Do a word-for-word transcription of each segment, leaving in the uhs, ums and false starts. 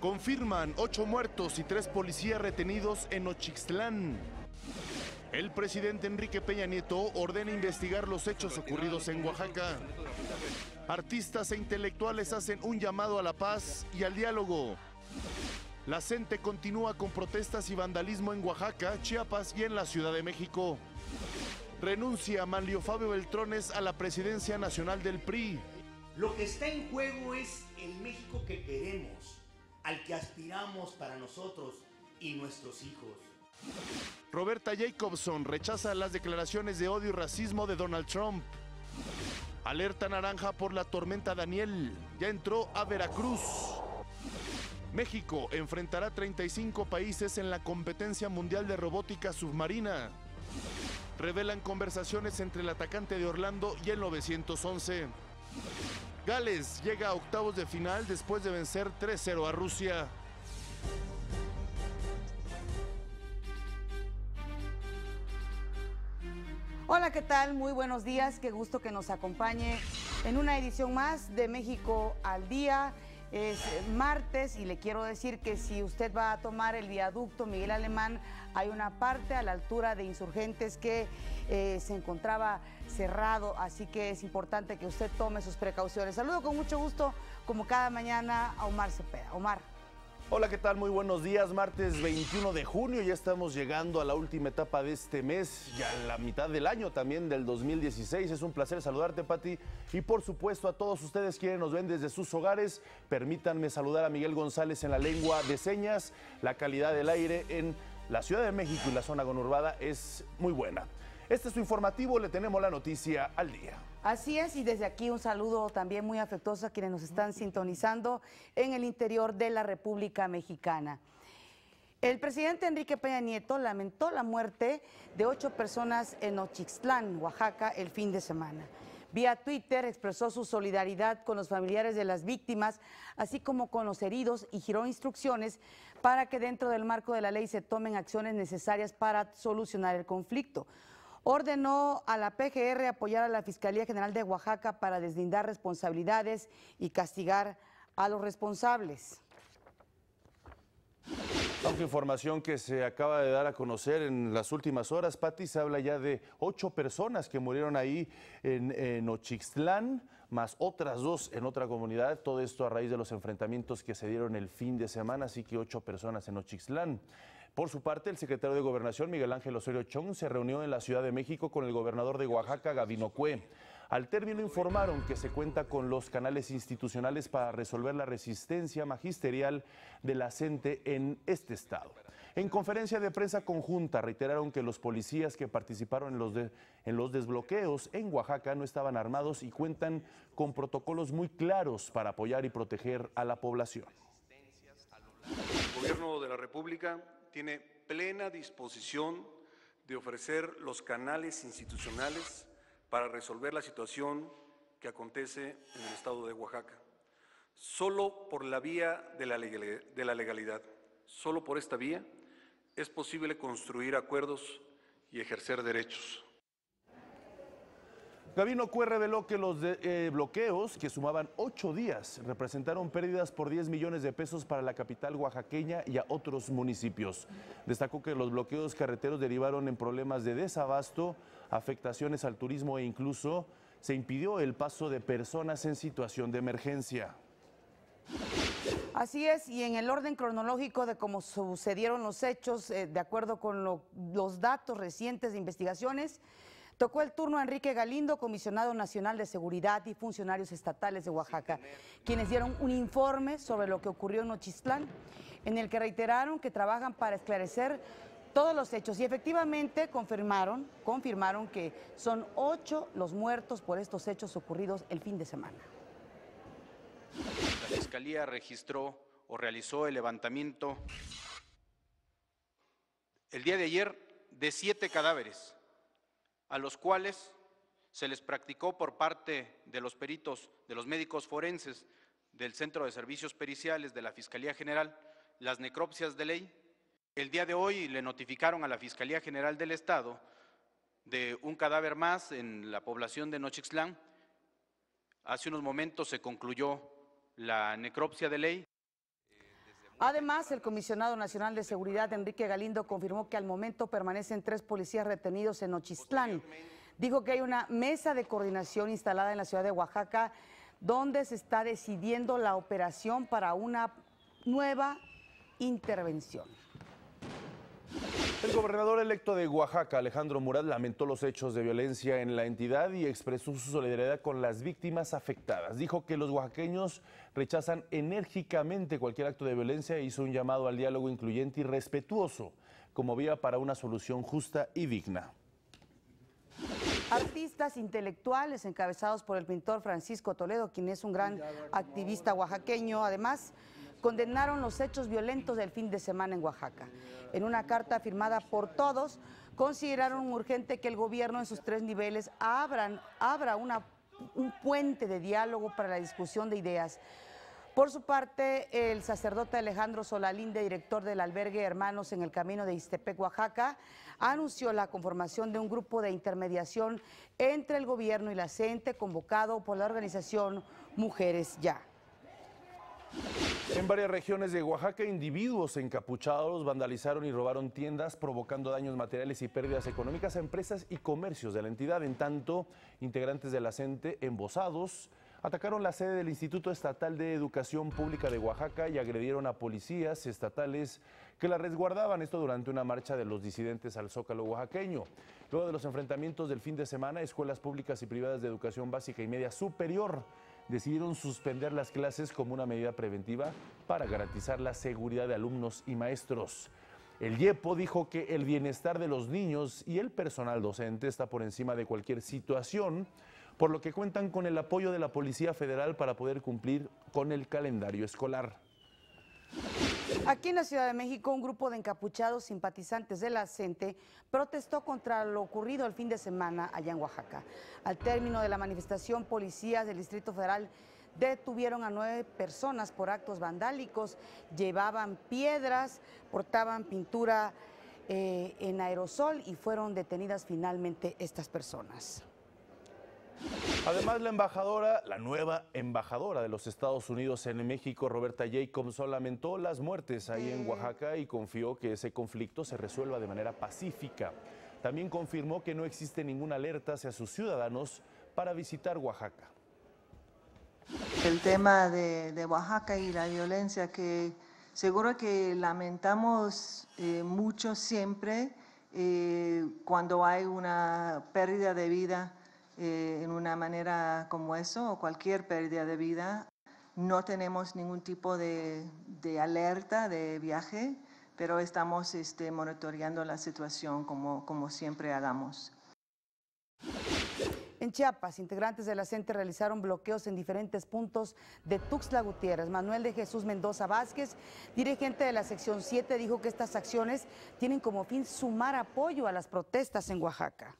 Confirman ocho muertos y tres policías retenidos en Nochixtlán. El presidente Enrique Peña Nieto ordena investigar los hechos ocurridos en Oaxaca. Artistas e intelectuales hacen un llamado a la paz y al diálogo. La CENTE continúa con protestas y vandalismo en Oaxaca, Chiapas y en la Ciudad de México. Renuncia Manlio Fabio Beltrones a la presidencia nacional del P R I. Lo que está en juego es el México que queremos, al que aspiramos para nosotros y nuestros hijos. Roberta Jacobson rechaza las declaraciones de odio y racismo de Donald Trump. Alerta naranja por la tormenta Daniel. Ya entró a Veracruz. México enfrentará treinta y cinco países en la competencia mundial de robótica submarina. Revelan conversaciones entre el atacante de Orlando y el nueve once. Gales llega a octavos de final después de vencer tres cero a Rusia. Hola, ¿qué tal? Muy buenos días. Qué gusto que nos acompañe en una edición más de México al Día. Es martes y le quiero decir que si usted va a tomar el viaducto Miguel Alemán, hay una parte a la altura de Insurgentes que eh, se encontraba cerrado, así que es importante que usted tome sus precauciones. Saludo con mucho gusto, como cada mañana, a Omar Cepeda. Omar. Hola, ¿qué tal? Muy buenos días. Martes veintiuno de junio, ya estamos llegando a la última etapa de este mes, ya la mitad del año también del dos mil dieciséis. Es un placer saludarte, Pati, y por supuesto a todos ustedes quienes nos ven desde sus hogares. Permítanme saludar a Miguel González en la lengua de señas. La calidad del aire en la Ciudad de México y la zona conurbada es muy buena. Este es su informativo, le tenemos la noticia al día. Así es, y desde aquí un saludo también muy afectuoso a quienes nos están sintonizando en el interior de la República Mexicana. El presidente Enrique Peña Nieto lamentó la muerte de ocho personas en Nochixtlán, Oaxaca, el fin de semana. Vía Twitter expresó su solidaridad con los familiares de las víctimas, así como con los heridos, y giró instrucciones para que dentro del marco de la ley se tomen acciones necesarias para solucionar el conflicto. Ordenó a la P G R apoyar a la Fiscalía General de Oaxaca para deslindar responsabilidades y castigar a los responsables. Aunque información que se acaba de dar a conocer en las últimas horas, Pati, se habla ya de ocho personas que murieron ahí en Nochixtlán, más otras dos en otra comunidad. Todo esto a raíz de los enfrentamientos que se dieron el fin de semana, así que ocho personas en Nochixtlán. Por su parte, el secretario de Gobernación, Miguel Ángel Osorio Chong, se reunió en la Ciudad de México con el gobernador de Oaxaca, Gabino Cué. Al término informaron que se cuenta con los canales institucionales para resolver la resistencia magisterial de la CENTE en este estado. En conferencia de prensa conjunta reiteraron que los policías que participaron en los, de, en los desbloqueos en Oaxaca no estaban armados y cuentan con protocolos muy claros para apoyar y proteger a la población. El gobierno de la República tiene plena disposición de ofrecer los canales institucionales para resolver la situación que acontece en el estado de Oaxaca. Solo por la vía de la legalidad, solo por esta vía, es posible construir acuerdos y ejercer derechos. Gabino Cué reveló que los de, eh, bloqueos, que sumaban ocho días, representaron pérdidas por diez millones de pesos para la capital oaxaqueña y a otros municipios. Destacó que los bloqueos carreteros derivaron en problemas de desabasto, afectaciones al turismo e incluso se impidió el paso de personas en situación de emergencia. Así es, y en el orden cronológico de cómo sucedieron los hechos, eh, de acuerdo con lo, los datos recientes de investigaciones, tocó el turno a Enrique Galindo, comisionado nacional de seguridad, y funcionarios estatales de Oaxaca, quienes dieron un informe sobre lo que ocurrió en Nochixtlán, en el que reiteraron que trabajan para esclarecer todos los hechos y efectivamente confirmaron, confirmaron que son ocho los muertos por estos hechos ocurridos el fin de semana. La Fiscalía registró o realizó el levantamiento el día de ayer de siete cadáveres, a los cuales se les practicó por parte de los peritos, de los médicos forenses del Centro de Servicios Periciales de la Fiscalía General, las necropsias de ley. El día de hoy le notificaron a la Fiscalía General del Estado de un cadáver más en la población de Nochixtlán. Hace unos momentos se concluyó la necropsia de ley. Además, el comisionado nacional de seguridad, Enrique Galindo, confirmó que al momento permanecen tres policías retenidos en Nochixtlán. Dijo que hay una mesa de coordinación instalada en la ciudad de Oaxaca, donde se está decidiendo la operación para una nueva intervención. El gobernador electo de Oaxaca, Alejandro Murat, lamentó los hechos de violencia en la entidad y expresó su solidaridad con las víctimas afectadas. Dijo que los oaxaqueños rechazan enérgicamente cualquier acto de violencia e hizo un llamado al diálogo incluyente y respetuoso como vía para una solución justa y digna. Artistas intelectuales encabezados por el pintor Francisco Toledo, quien es un gran activista oaxaqueño, además condenaron los hechos violentos del fin de semana en Oaxaca. En una carta firmada por todos, consideraron urgente que el gobierno en sus tres niveles abran, abra una, un puente de diálogo para la discusión de ideas. Por su parte, el sacerdote Alejandro Solalín, director del albergue Hermanos en el Camino de Ixtepec, Oaxaca, anunció la conformación de un grupo de intermediación entre el gobierno y la CENTE, convocado por la organización Mujeres Ya. En varias regiones de Oaxaca, individuos encapuchados vandalizaron y robaron tiendas, provocando daños materiales y pérdidas económicas a empresas y comercios de la entidad. En tanto, integrantes de la CENTE, embosados, atacaron la sede del Instituto Estatal de Educación Pública de Oaxaca y agredieron a policías estatales que la resguardaban. Esto durante una marcha de los disidentes al Zócalo oaxaqueño. Luego de los enfrentamientos del fin de semana, escuelas públicas y privadas de educación básica y media superior decidieron suspender las clases como una medida preventiva para garantizar la seguridad de alumnos y maestros. El I E P O dijo que el bienestar de los niños y el personal docente está por encima de cualquier situación, por lo que cuentan con el apoyo de la Policía Federal para poder cumplir con el calendario escolar. Aquí en la Ciudad de México, un grupo de encapuchados simpatizantes de la CENTE protestó contra lo ocurrido el fin de semana allá en Oaxaca. Al término de la manifestación, policías del Distrito Federal detuvieron a nueve personas por actos vandálicos, llevaban piedras, portaban pintura eh, en aerosol y fueron detenidas finalmente estas personas. Además, la embajadora, la nueva embajadora de los Estados Unidos en México, Roberta Jacobson, lamentó las muertes ahí en Oaxaca y confió que ese conflicto se resuelva de manera pacífica. También confirmó que no existe ninguna alerta hacia sus ciudadanos para visitar Oaxaca. El tema de, de Oaxaca y la violencia, que seguro que lamentamos eh, mucho siempre eh, cuando hay una pérdida de vida. Eh, en una manera como eso, o cualquier pérdida de vida, no tenemos ningún tipo de, de alerta de viaje, pero estamos este, monitoreando la situación como, como siempre hagamos. En Chiapas, integrantes de la CENTE realizaron bloqueos en diferentes puntos de Tuxtla Gutiérrez. Manuel de Jesús Mendoza Vázquez, dirigente de la sección siete, dijo que estas acciones tienen como fin sumar apoyo a las protestas en Oaxaca.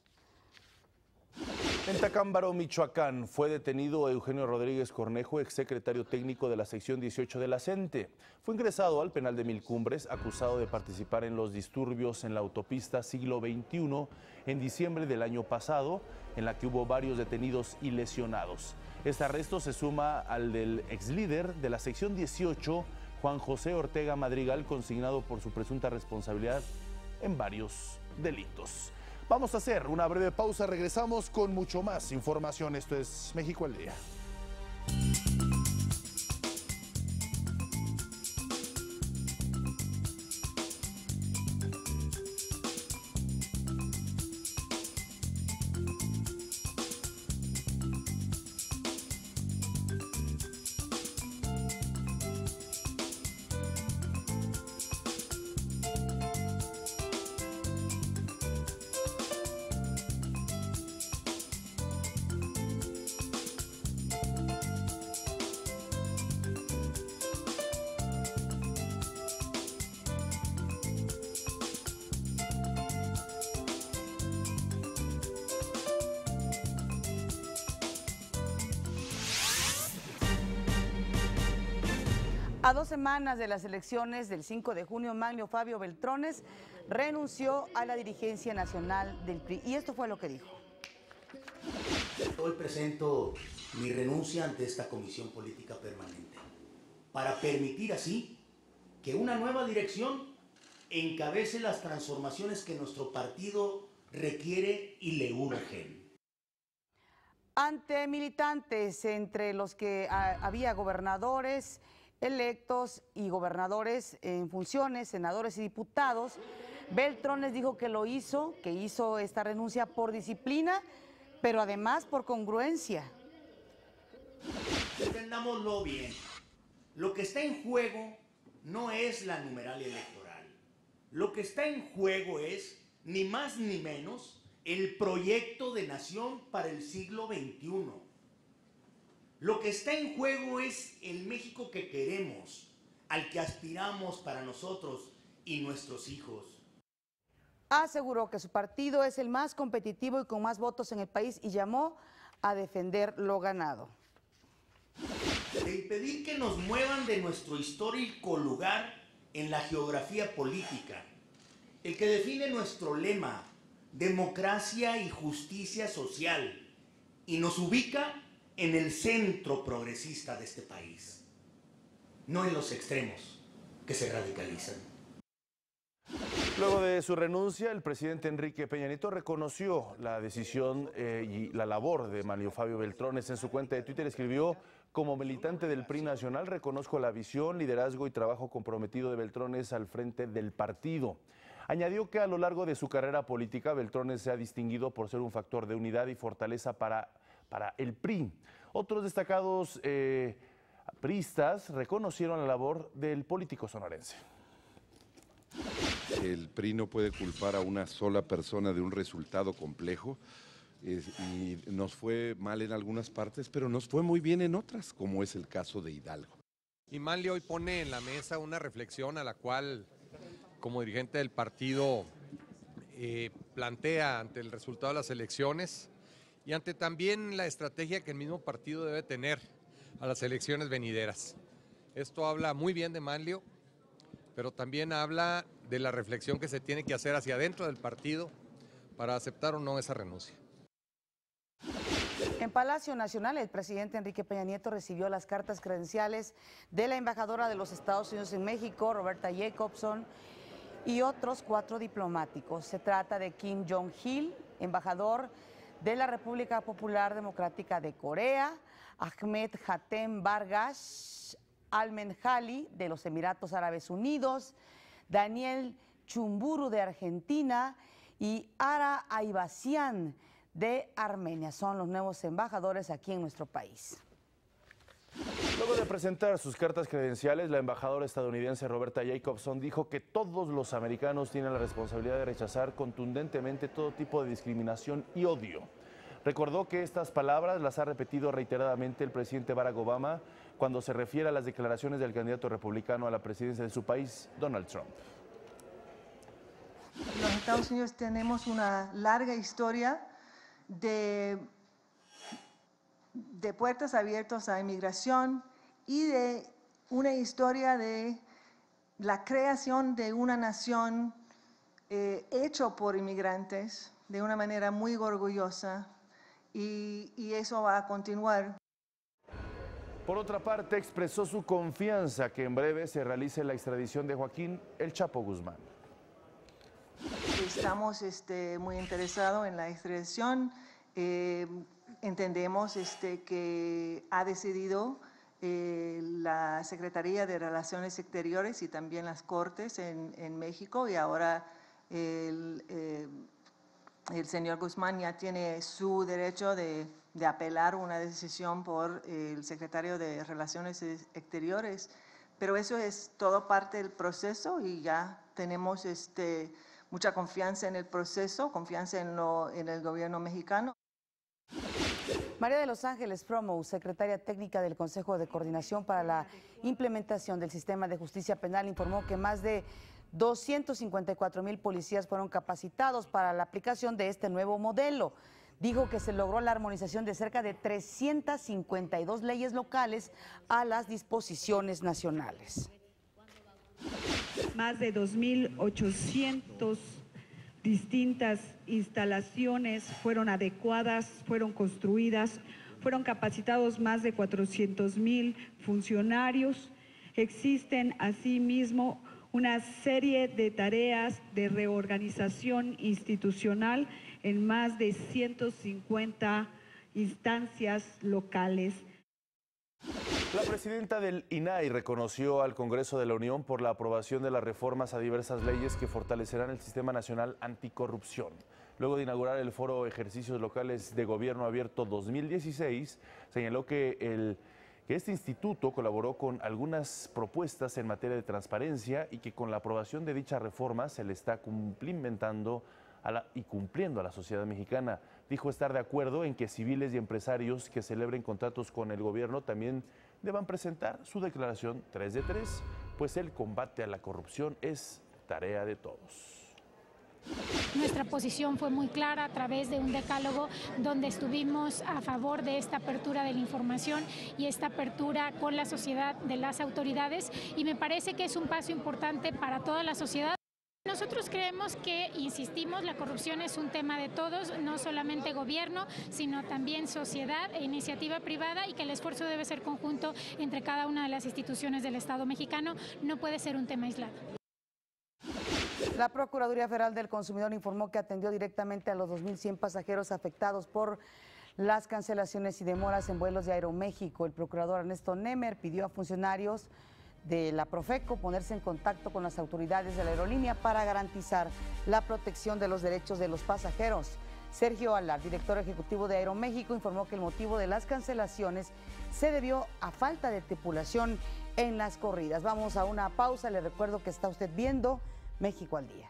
En Tacámbaro, Michoacán, fue detenido Eugenio Rodríguez Cornejo, exsecretario técnico de la sección dieciocho de la CENTE. Fue ingresado al penal de Mil Cumbres, acusado de participar en los disturbios en la autopista Siglo veintiuno en diciembre del año pasado, en la que hubo varios detenidos y lesionados. Este arresto se suma al del exlíder de la sección dieciocho, Juan José Ortega Madrigal, consignado por su presunta responsabilidad en varios delitos. Vamos a hacer una breve pausa, regresamos con mucho más información. Esto es México al Día. A dos semanas de las elecciones del cinco de junio, Manlio Fabio Beltrones renunció a la dirigencia nacional del P R I. Y esto fue lo que dijo. Hoy presento mi renuncia ante esta comisión política permanente, para permitir así que una nueva dirección encabece las transformaciones que nuestro partido requiere y le urgen. Ante militantes, entre los que había gobernadores electos y gobernadores en funciones, senadores y diputados, Beltrones dijo que lo hizo, que hizo esta renuncia por disciplina, pero además por congruencia. Entendámoslo bien. Lo que está en juego no es la numeral electoral. Lo que está en juego es, ni más ni menos, el proyecto de nación para el siglo veintiuno. Lo que está en juego es el México que queremos, al que aspiramos para nosotros y nuestros hijos. Aseguró que su partido es el más competitivo y con más votos en el país y llamó a defender lo ganado. De impedir que nos muevan de nuestro histórico lugar en la geografía política, el que define nuestro lema, democracia y justicia social, y nos ubica en el centro progresista de este país, no en los extremos que se radicalizan. Luego de su renuncia, el presidente Enrique Peña Nieto reconoció la decisión eh, y la labor de Manlio Fabio Beltrones. En su cuenta de Twitter escribió: como militante del P R I nacional, reconozco la visión, liderazgo y trabajo comprometido de Beltrones al frente del partido. Añadió que a lo largo de su carrera política, Beltrones se ha distinguido por ser un factor de unidad y fortaleza para, para el P R I. Otros destacados eh, priistas reconocieron la labor del político sonorense. El P R I no puede culpar a una sola persona de un resultado complejo, eh, y nos fue mal en algunas partes, pero nos fue muy bien en otras, como es el caso de Hidalgo. Y Manlio hoy pone en la mesa una reflexión a la cual, como dirigente del partido, eh, plantea ante el resultado de las elecciones y ante también la estrategia que el mismo partido debe tener a las elecciones venideras. Esto habla muy bien de Manlio, pero también habla de la reflexión que se tiene que hacer hacia adentro del partido para aceptar o no esa renuncia. En Palacio Nacional, el presidente Enrique Peña Nieto recibió las cartas credenciales de la embajadora de los Estados Unidos en México, Roberta Jacobson, y otros cuatro diplomáticos. Se trata de Kim Jong-il, embajador de la República Popular Democrática de Corea, Ahmed Hatem Bargash Al-Menjali, de los Emiratos Árabes Unidos, Daniel Chumburu, de Argentina, y Ara Aybasian, de Armenia. Son los nuevos embajadores aquí en nuestro país. Luego de presentar sus cartas credenciales, la embajadora estadounidense Roberta Jacobson dijo que todos los americanos tienen la responsabilidad de rechazar contundentemente todo tipo de discriminación y odio. Recordó que estas palabras las ha repetido reiteradamente el presidente Barack Obama cuando se refiere a las declaraciones del candidato republicano a la presidencia de su país, Donald Trump. Los Estados Unidos tenemos una larga historia de, de puertas abiertas a inmigración y de una historia de la creación de una nación eh, hecho por inmigrantes de una manera muy orgullosa. Y, y eso va a continuar. Por otra parte, expresó su confianza que en breve se realice la extradición de Joaquín El Chapo Guzmán. Estamos este, muy interesados en la extradición. Eh, entendemos este, que ha decidido eh, la Secretaría de Relaciones Exteriores y también las Cortes en, en México, y ahora el... Eh, El señor Guzmán ya tiene su derecho de, de apelar una decisión por el secretario de Relaciones Exteriores, pero eso es todo parte del proceso y ya tenemos este, mucha confianza en el proceso, confianza en, lo, en el gobierno mexicano. María de los Ángeles Promo, secretaria técnica del Consejo de Coordinación para la Implementación del Sistema de Justicia Penal, informó que más de doscientos cincuenta y cuatro mil policías fueron capacitados para la aplicación de este nuevo modelo. Dijo que se logró la armonización de cerca de trescientas cincuenta y dos leyes locales a las disposiciones nacionales. más de dos mil ochocientos distintas instalaciones fueron adecuadas, fueron construidas, fueron capacitados más de cuatrocientos mil funcionarios. Existen asimismo una serie de tareas de reorganización institucional en más de ciento cincuenta instancias locales. La presidenta del I N A I reconoció al Congreso de la Unión por la aprobación de las reformas a diversas leyes que fortalecerán el Sistema Nacional Anticorrupción. Luego de inaugurar el Foro Ejercicios Locales de Gobierno Abierto dos mil dieciséis, señaló que el... que este instituto colaboró con algunas propuestas en materia de transparencia y que con la aprobación de dicha reforma se le está cumplimentando a la, y cumpliendo a la sociedad mexicana. Dijo estar de acuerdo en que civiles y empresarios que celebren contratos con el gobierno también deban presentar su declaración tres de tres, pues el combate a la corrupción es tarea de todos. Nuestra posición fue muy clara a través de un decálogo donde estuvimos a favor de esta apertura de la información y esta apertura con la sociedad de las autoridades, y me parece que es un paso importante para toda la sociedad. Nosotros creemos que, insistimos, la corrupción es un tema de todos, no solamente gobierno, sino también sociedad e iniciativa privada, y que el esfuerzo debe ser conjunto entre cada una de las instituciones del Estado mexicano, no puede ser un tema aislado. La Procuraduría Federal del Consumidor informó que atendió directamente a los dos mil cien pasajeros afectados por las cancelaciones y demoras en vuelos de Aeroméxico. El procurador Ernesto Nemer pidió a funcionarios de la Profeco ponerse en contacto con las autoridades de la aerolínea para garantizar la protección de los derechos de los pasajeros. Sergio Alar, director ejecutivo de Aeroméxico, informó que el motivo de las cancelaciones se debió a falta de tripulación en las corridas. Vamos a una pausa, le recuerdo que está usted viendo México al Día.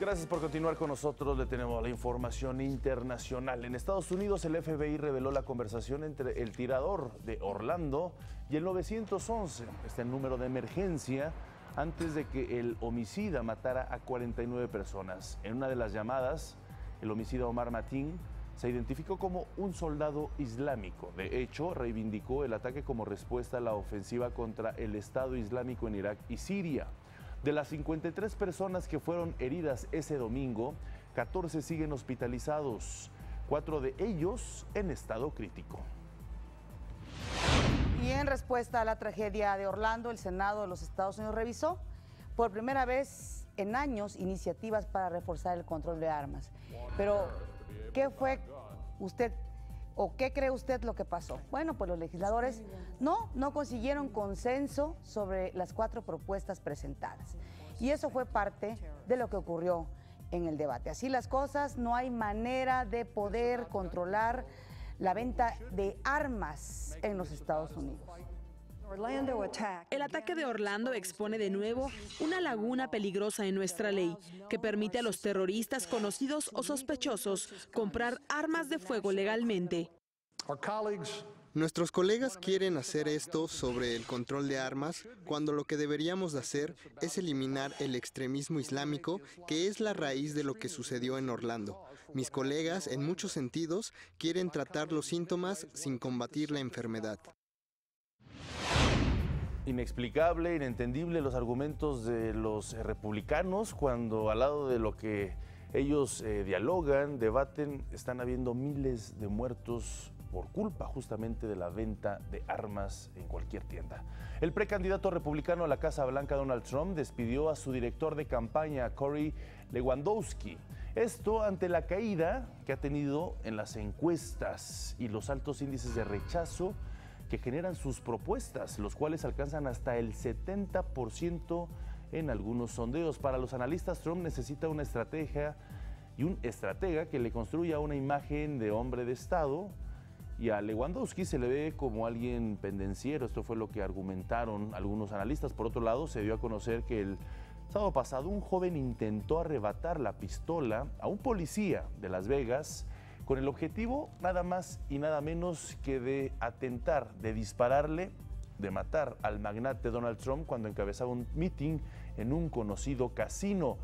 Gracias por continuar con nosotros, le tenemos la información internacional. En Estados Unidos el F B I reveló la conversación entre el tirador de Orlando y el nueve once, este número de emergencia, antes de que el homicida matara a cuarenta y nueve personas. En una de las llamadas, el homicida Omar Mateen se identificó como un soldado islámico. De hecho, reivindicó el ataque como respuesta a la ofensiva contra el Estado Islámico en Irak y Siria. De las cincuenta y tres personas que fueron heridas ese domingo, catorce siguen hospitalizados, cuatro de ellos en estado crítico. Y en respuesta a la tragedia de Orlando, el Senado de los Estados Unidos revisó por primera vez en años iniciativas para reforzar el control de armas. Pero, ¿qué fue usted o qué cree usted lo que pasó? Bueno, pues los legisladores no, no consiguieron consenso sobre las cuatro propuestas presentadas. Y eso fue parte de lo que ocurrió en el debate. Así las cosas, no hay manera de poder controlar la venta de armas en los Estados Unidos. El ataque de Orlando expone de nuevo una laguna peligrosa en nuestra ley que permite a los terroristas conocidos o sospechosos comprar armas de fuego legalmente. Nuestros colegas quieren hacer esto sobre el control de armas cuando lo que deberíamos de hacer es eliminar el extremismo islámico, que es la raíz de lo que sucedió en Orlando. Mis colegas, en muchos sentidos, quieren tratar los síntomas sin combatir la enfermedad. inexplicable, inentendible los argumentos de los republicanos cuando al lado de lo que ellos eh, dialogan, debaten, están habiendo miles de muertos por culpa justamente de la venta de armas en cualquier tienda. El precandidato republicano a la Casa Blanca, Donald Trump, despidió a su director de campaña, Corey Lewandowski. Esto ante la caída que ha tenido en las encuestas y los altos índices de rechazo que generan sus propuestas, los cuales alcanzan hasta el setenta por ciento en algunos sondeos. Para los analistas, Trump necesita una estrategia y un estratega que le construya una imagen de hombre de Estado, y a Lewandowski se le ve como alguien pendenciero. Esto fue lo que argumentaron algunos analistas. Por otro lado, se dio a conocer que el sábado pasado un joven intentó arrebatar la pistola a un policía de Las Vegas con el objetivo nada más y nada menos que de atentar, de dispararle, de matar al magnate Donald Trump cuando encabezaba un meeting en un conocido casino.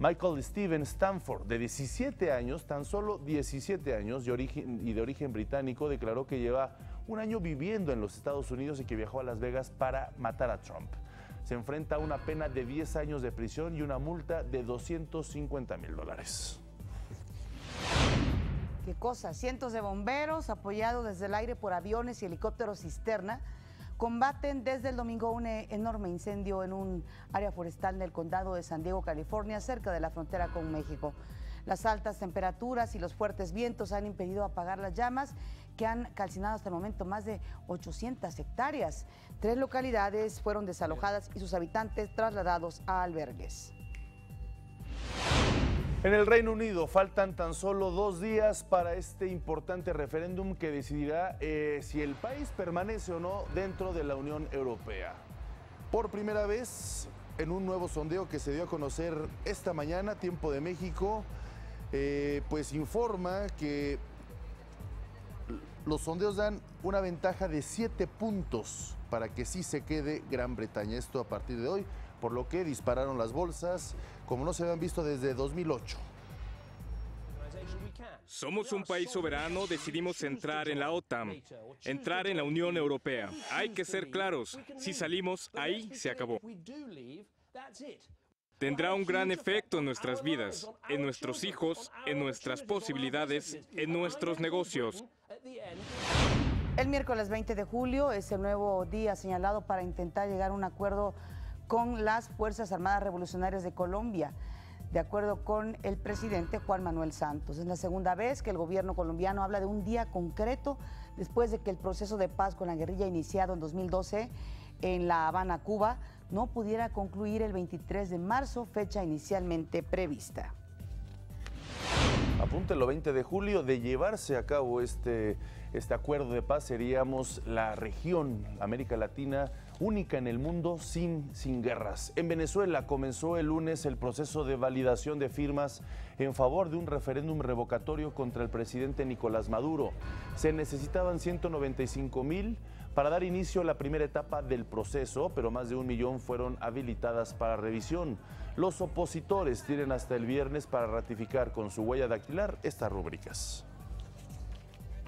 Michael Steven Stanford, de diecisiete años, tan solo diecisiete años de origen, y de origen británico, declaró que lleva un año viviendo en los Estados Unidos y que viajó a Las Vegas para matar a Trump. Se enfrenta a una pena de diez años de prisión y una multa de doscientos cincuenta mil dólares. ¿Qué cosa? Cientos de bomberos, apoyados desde el aire por aviones y helicópteros cisterna, combaten desde el domingo un enorme incendio en un área forestal del condado de San Diego, California, cerca de la frontera con México. Las altas temperaturas y los fuertes vientos han impedido apagar las llamas que han calcinado hasta el momento más de ochocientas hectáreas. Tres localidades fueron desalojadas y sus habitantes trasladados a albergues. En el Reino Unido faltan tan solo dos días para este importante referéndum que decidirá eh, si el país permanece o no dentro de la Unión Europea. Por primera vez, en un nuevo sondeo que se dio a conocer esta mañana, Tiempo de México, eh, pues informa que los sondeos dan una ventaja de siete puntos para que sí se quede Gran Bretaña. Esto a partir de hoy, por lo que dispararon las bolsas, como no se habían visto desde dos mil ocho. Somos un país soberano, decidimos entrar en la OTAN, entrar en la Unión Europea. Hay que ser claros, si salimos, ahí se acabó. Tendrá un gran efecto en nuestras vidas, en nuestros hijos, en nuestras posibilidades, en nuestros negocios. El miércoles veinte de julio es el nuevo día señalado para intentar llegar a un acuerdo con las Fuerzas Armadas Revolucionarias de Colombia, de acuerdo con el presidente Juan Manuel Santos. Es la segunda vez que el gobierno colombiano habla de un día concreto después de que el proceso de paz con la guerrilla iniciado en dos mil doce en La Habana, Cuba, no pudiera concluir el veintitrés de marzo, fecha inicialmente prevista. Apúntelo, veinte de julio, de llevarse a cabo este, este acuerdo de paz, seríamos la región América Latina única en el mundo sin, sin guerras. En Venezuela comenzó el lunes el proceso de validación de firmas en favor de un referéndum revocatorio contra el presidente Nicolás Maduro. Se necesitaban ciento noventa y cinco mil para dar inicio a la primera etapa del proceso, pero más de un millón fueron habilitadas para revisión. Los opositores tienen hasta el viernes para ratificar con su huella dactilar estas rúbricas.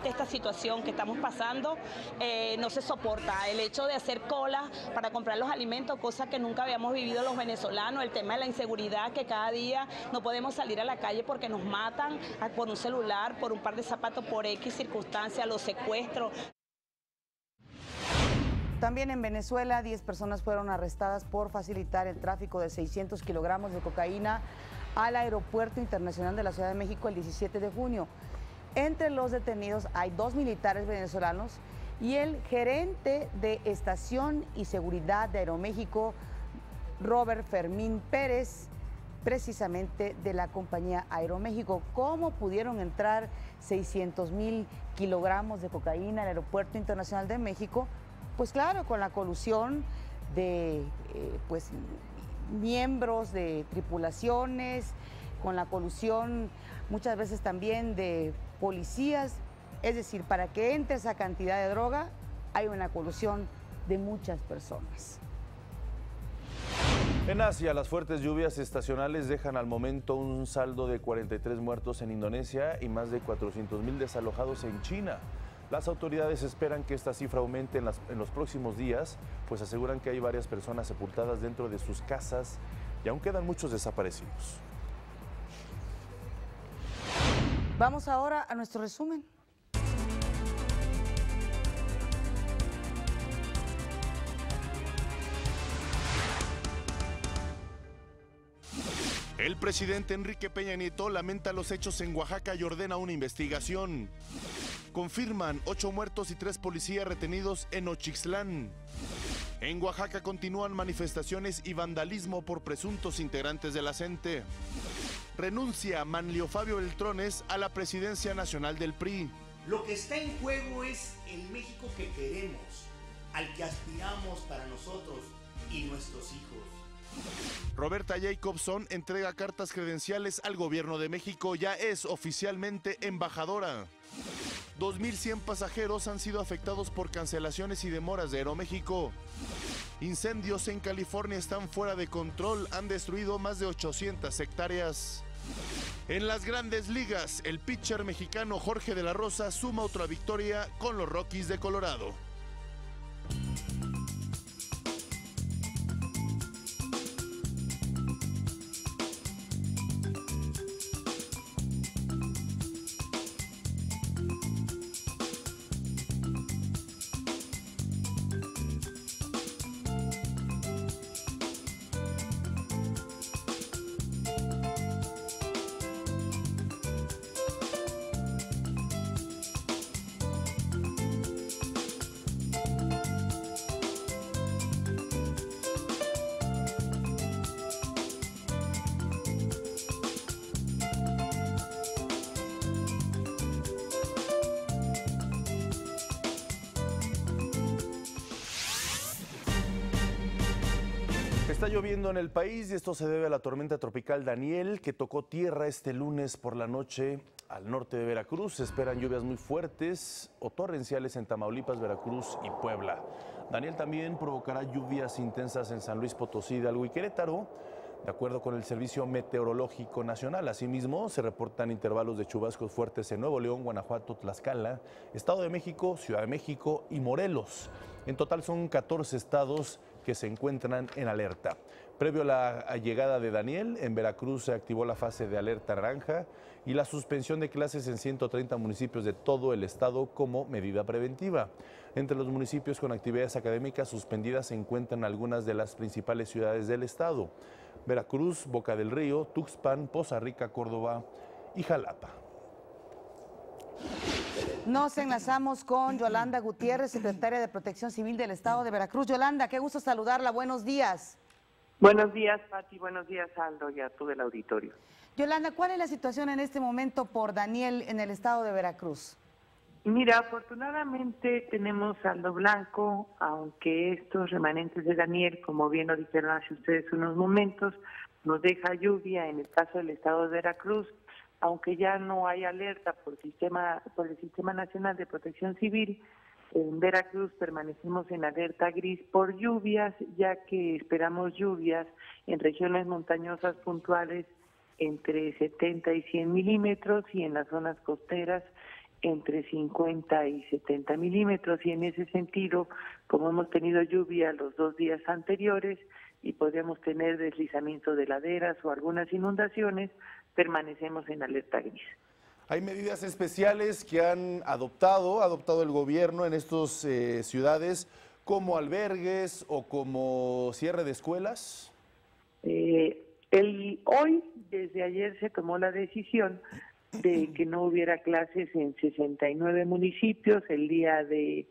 Esta situación que estamos pasando eh, no se soporta, el hecho de hacer cola para comprar los alimentos, cosa que nunca habíamos vivido los venezolanos, el tema de la inseguridad, que cada día no podemos salir a la calle porque nos matan por un celular, por un par de zapatos, por X circunstancias, los secuestros. También en Venezuela, diez personas fueron arrestadas por facilitar el tráfico de seiscientos kilogramos de cocaína al Aeropuerto Internacional de la Ciudad de México el diecisiete de junio. Entre los detenidos hay dos militares venezolanos y el gerente de Estación y Seguridad de Aeroméxico, Robert Fermín Pérez, precisamente de la compañía Aeroméxico. ¿Cómo pudieron entrar seiscientos mil kilogramos de cocaína al Aeropuerto Internacional de México? Pues claro, con la colusión de eh, pues, miembros de tripulaciones, con la colusión muchas veces también de policías. Es decir, para que entre esa cantidad de droga hay una colusión de muchas personas. En Asia, las fuertes lluvias estacionales dejan al momento un saldo de cuarenta y tres muertos en Indonesia y más de cuatrocientos mil desalojados en China. Las autoridades esperan que esta cifra aumente en, las, en los próximos días, pues aseguran que hay varias personas sepultadas dentro de sus casas y aún quedan muchos desaparecidos. Vamos ahora a nuestro resumen. El presidente Enrique Peña Nieto lamenta los hechos en Oaxaca y ordena una investigación. Confirman ocho muertos y tres policías retenidos en Nochixtlán. En Oaxaca continúan manifestaciones y vandalismo por presuntos integrantes de la CENTE. Renuncia Manlio Fabio Beltrones a la presidencia nacional del P R I. Lo que está en juego es el México que queremos, al que aspiramos para nosotros y nuestros hijos. Roberta Jacobson entrega cartas credenciales al gobierno de México, ya es oficialmente embajadora. dos mil cien pasajeros han sido afectados por cancelaciones y demoras de Aeroméxico. Incendios en California están fuera de control, han destruido más de ochocientas hectáreas. En las Grandes Ligas, el pitcher mexicano Jorge de la Rosa suma otra victoria con los Rockies de Colorado. Está lloviendo en el país y esto se debe a la tormenta tropical Daniel, que tocó tierra este lunes por la noche al norte de Veracruz. Se esperan lluvias muy fuertes o torrenciales en Tamaulipas, Veracruz y Puebla. Daniel también provocará lluvias intensas en San Luis Potosí, Hidalgo y Querétaro, de acuerdo con el Servicio Meteorológico Nacional. Asimismo, se reportan intervalos de chubascos fuertes en Nuevo León, Guanajuato, Tlaxcala, Estado de México, Ciudad de México y Morelos. En total son catorce estados que se encuentran en alerta. Previo a la llegada de Daniel, en Veracruz se activó la fase de alerta naranja y la suspensión de clases en ciento treinta municipios de todo el estado como medida preventiva. Entre los municipios con actividades académicas suspendidas se encuentran algunas de las principales ciudades del estado: Veracruz, Boca del Río, Tuxpan, Poza Rica, Córdoba y Jalapa. Nos enlazamos con Yolanda Gutiérrez, secretaria de Protección Civil del Estado de Veracruz. Yolanda, qué gusto saludarla, buenos días. Buenos días, Pati, buenos días, Aldo, y a todo el auditorio. Yolanda, ¿cuál es la situación en este momento por Daniel en el Estado de Veracruz? Mira, afortunadamente tenemos saldo blanco, aunque estos remanentes de Daniel, como bien lo dijeron hace ustedes unos momentos, nos deja lluvia en el caso del Estado de Veracruz, aunque ya no hay alerta por, sistema, por el Sistema Nacional de Protección Civil. En Veracruz permanecemos en alerta gris por lluvias, ya que esperamos lluvias en regiones montañosas puntuales entre setenta y cien milímetros y en las zonas costeras entre cincuenta y setenta milímetros. Y en ese sentido, como hemos tenido lluvia los dos días anteriores y podríamos tener deslizamiento de laderas o algunas inundaciones, permanecemos en alerta gris. Hay medidas especiales que han adoptado, ha adoptado el gobierno en estas eh, ciudades, como albergues o como cierre de escuelas. Eh, el, hoy, desde ayer, se tomó la decisión de que no hubiera clases en sesenta y nueve municipios. El día de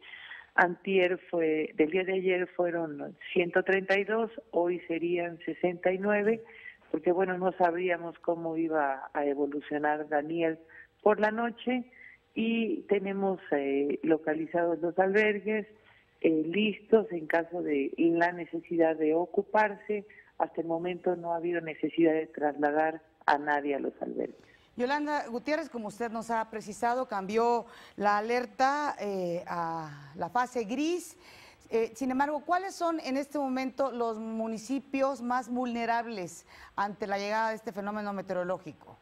antier fue, del día de ayer fueron ciento treinta y dos, hoy serían sesenta y nueve. Porque bueno, no sabríamos cómo iba a evolucionar Daniel por la noche, y tenemos eh, localizados los albergues, eh, listos en caso de la necesidad de ocuparse. Hasta el momento no ha habido necesidad de trasladar a nadie a los albergues. Yolanda Gutiérrez, como usted nos ha precisado, cambió la alerta eh, a la fase gris. Eh, sin embargo, ¿cuáles son en este momento los municipios más vulnerables ante la llegada de este fenómeno meteorológico?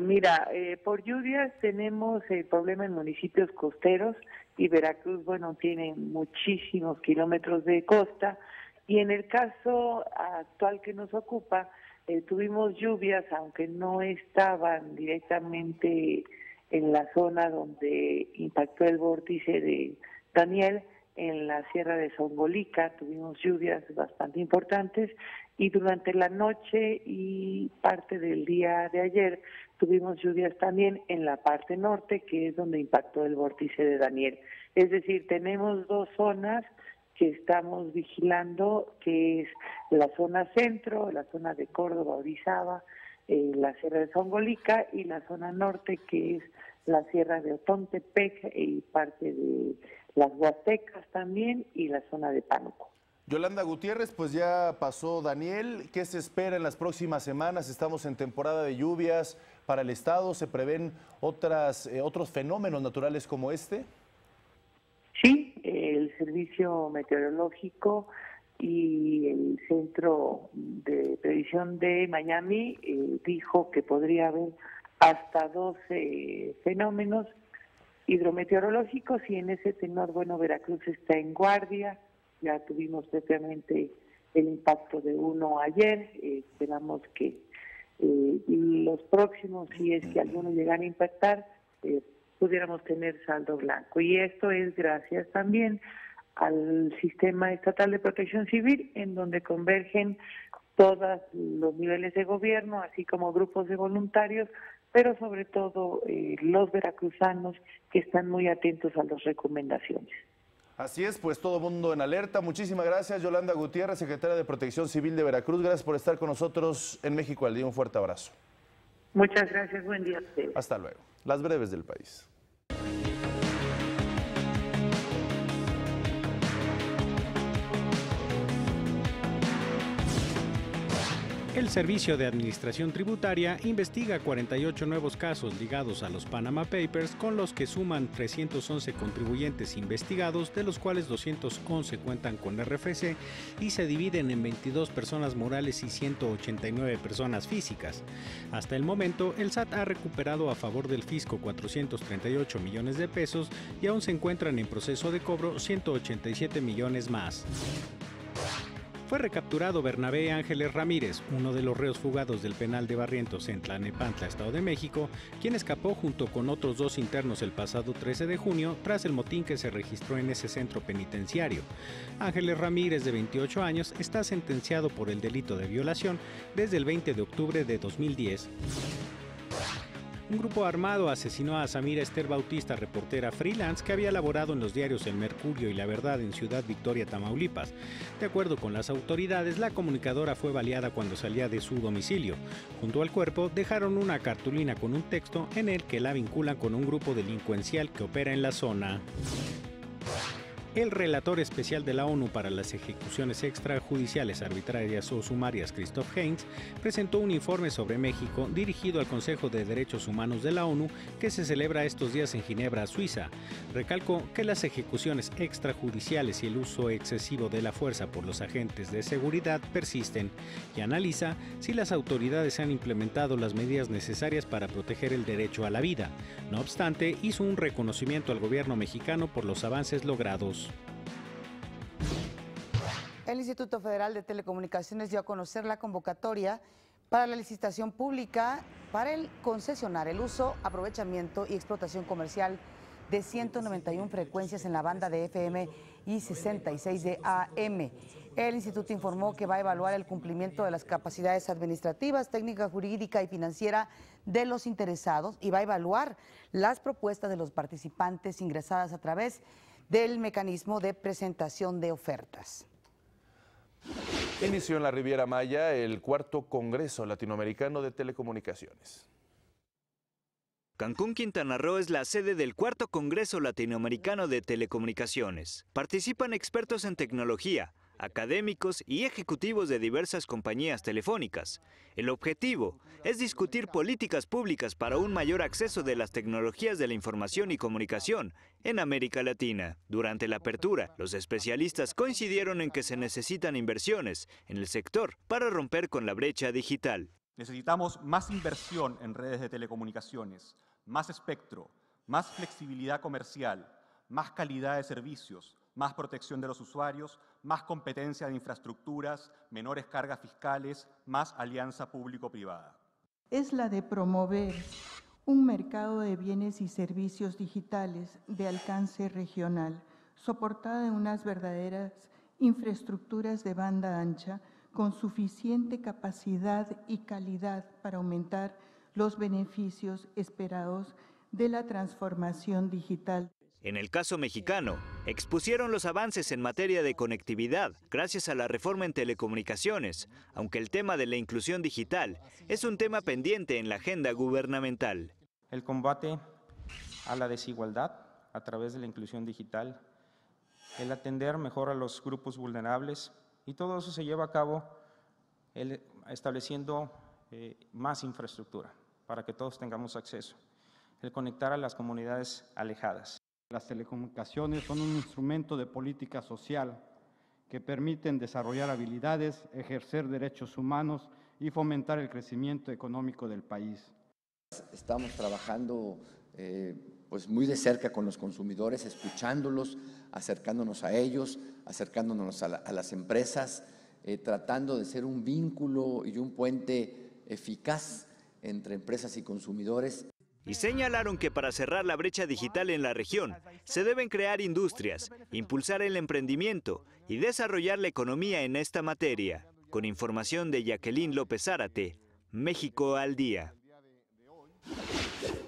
Mira, eh, por lluvias tenemos el problema en municipios costeros y Veracruz, bueno, tiene muchísimos kilómetros de costa, y en el caso actual que nos ocupa, eh, tuvimos lluvias, aunque no estaban directamente en la zona donde impactó el vórtice de Daniel, en la Sierra de Zongolica tuvimos lluvias bastante importantes, y durante la noche y parte del día de ayer tuvimos lluvias también en la parte norte, que es donde impactó el vórtice de Daniel. Es decir, tenemos dos zonas que estamos vigilando, que es la zona centro, la zona de Córdoba, Orizaba, eh, la Sierra de Zongolica, y la zona norte, que es la Sierra de Otontepec y parte de las Huastecas también, y la zona de Pánuco. Yolanda Gutiérrez, pues ya pasó Daniel. ¿Qué se espera en las próximas semanas? Estamos en temporada de lluvias para el estado. ¿Se prevén otras, eh, otros fenómenos naturales como este? Sí, el Servicio Meteorológico y el Centro de Previsión de Miami eh, dijo que podría haber hasta doce fenómenos hidrometeorológicos, y en ese tenor, bueno, Veracruz está en guardia. Ya tuvimos propiamente el impacto de uno ayer, eh, esperamos que eh, los próximos, si es que algunos llegan a impactar, eh, pudiéramos tener saldo blanco. Y esto es gracias también al Sistema Estatal de Protección Civil, en donde convergen todos los niveles de gobierno, así como grupos de voluntarios, pero sobre todo eh, los veracruzanos, que están muy atentos a las recomendaciones. Así es, pues todo mundo en alerta. Muchísimas gracias, Yolanda Gutiérrez, secretaria de Protección Civil de Veracruz. Gracias por estar con nosotros en México al Día. Un fuerte abrazo. Muchas gracias, buen día a ustedes. Hasta luego. Las breves del país. El Servicio de Administración Tributaria investiga cuarenta y ocho nuevos casos ligados a los Panama Papers, con los que suman trescientos once contribuyentes investigados, de los cuales doscientos once cuentan con R F C y se dividen en veintidós personas morales y ciento ochenta y nueve personas físicas. Hasta el momento, el S A T ha recuperado a favor del fisco cuatrocientos treinta y ocho millones de pesos y aún se encuentran en proceso de cobro ciento ochenta y siete millones más. Fue recapturado Bernabé Ángeles Ramírez, uno de los reos fugados del penal de Barrientos en Tlalnepantla, Estado de México, quien escapó junto con otros dos internos el pasado trece de junio tras el motín que se registró en ese centro penitenciario. Ángeles Ramírez, de veintiocho años, está sentenciado por el delito de violación desde el veinte de octubre de dos mil diez. Un grupo armado asesinó a Samira Esther Bautista, reportera freelance que había laborado en los diarios El Mercurio y La Verdad en Ciudad Victoria, Tamaulipas. De acuerdo con las autoridades, la comunicadora fue baleada cuando salía de su domicilio. Junto al cuerpo dejaron una cartulina con un texto en el que la vinculan con un grupo delincuencial que opera en la zona. El relator especial de la ONU para las ejecuciones extrajudiciales, arbitrarias o sumarias, Christoph Heinz, presentó un informe sobre México dirigido al Consejo de Derechos Humanos de la ONU, que se celebra estos días en Ginebra, Suiza. Recalcó que las ejecuciones extrajudiciales y el uso excesivo de la fuerza por los agentes de seguridad persisten, y analiza si las autoridades han implementado las medidas necesarias para proteger el derecho a la vida. No obstante, hizo un reconocimiento al gobierno mexicano por los avances logrados. El Instituto Federal de Telecomunicaciones dio a conocer la convocatoria para la licitación pública para el concesionar el uso, aprovechamiento y explotación comercial de ciento noventa y una frecuencias en la banda de F M y sesenta y seis de A M. El instituto informó que va a evaluar el cumplimiento de las capacidades administrativas, técnica, jurídica y financiera de los interesados, y va a evaluar las propuestas de los participantes ingresadas a través de del mecanismo de presentación de ofertas. Inició en la Riviera Maya el cuarto Congreso Latinoamericano de Telecomunicaciones. Cancún, Quintana Roo, es la sede del cuarto Congreso Latinoamericano de Telecomunicaciones. Participan expertos en tecnología, académicos y ejecutivos de diversas compañías telefónicas. El objetivo es discutir políticas públicas para un mayor acceso de las tecnologías de la información y comunicación en América Latina. Durante la apertura, los especialistas coincidieron en que se necesitan inversiones en el sector para romper con la brecha digital. Necesitamos más inversión en redes de telecomunicaciones, más espectro, más flexibilidad comercial, más calidad de servicios, más protección de los usuarios, más competencia de infraestructuras, menores cargas fiscales, más alianza público-privada. Es la de promover un mercado de bienes y servicios digitales de alcance regional, soportada en unas verdaderas infraestructuras de banda ancha, con suficiente capacidad y calidad para aumentar los beneficios esperados de la transformación digital. En el caso mexicano, expusieron los avances en materia de conectividad gracias a la reforma en telecomunicaciones, aunque el tema de la inclusión digital es un tema pendiente en la agenda gubernamental. El combate a la desigualdad a través de la inclusión digital, el atender mejor a los grupos vulnerables, y todo eso se lleva a cabo el, estableciendo eh, más infraestructura para que todos tengamos acceso, el conectar a las comunidades alejadas. Las telecomunicaciones son un instrumento de política social que permiten desarrollar habilidades, ejercer derechos humanos y fomentar el crecimiento económico del país. Estamos trabajando eh, pues muy de cerca con los consumidores, escuchándolos, acercándonos a ellos, acercándonos a, la, a las empresas, eh, tratando de ser un vínculo y un puente eficaz entre empresas y consumidores. Y señalaron que para cerrar la brecha digital en la región, se deben crear industrias, impulsar el emprendimiento y desarrollar la economía en esta materia. Con información de Jacqueline López Zárate, México al Día.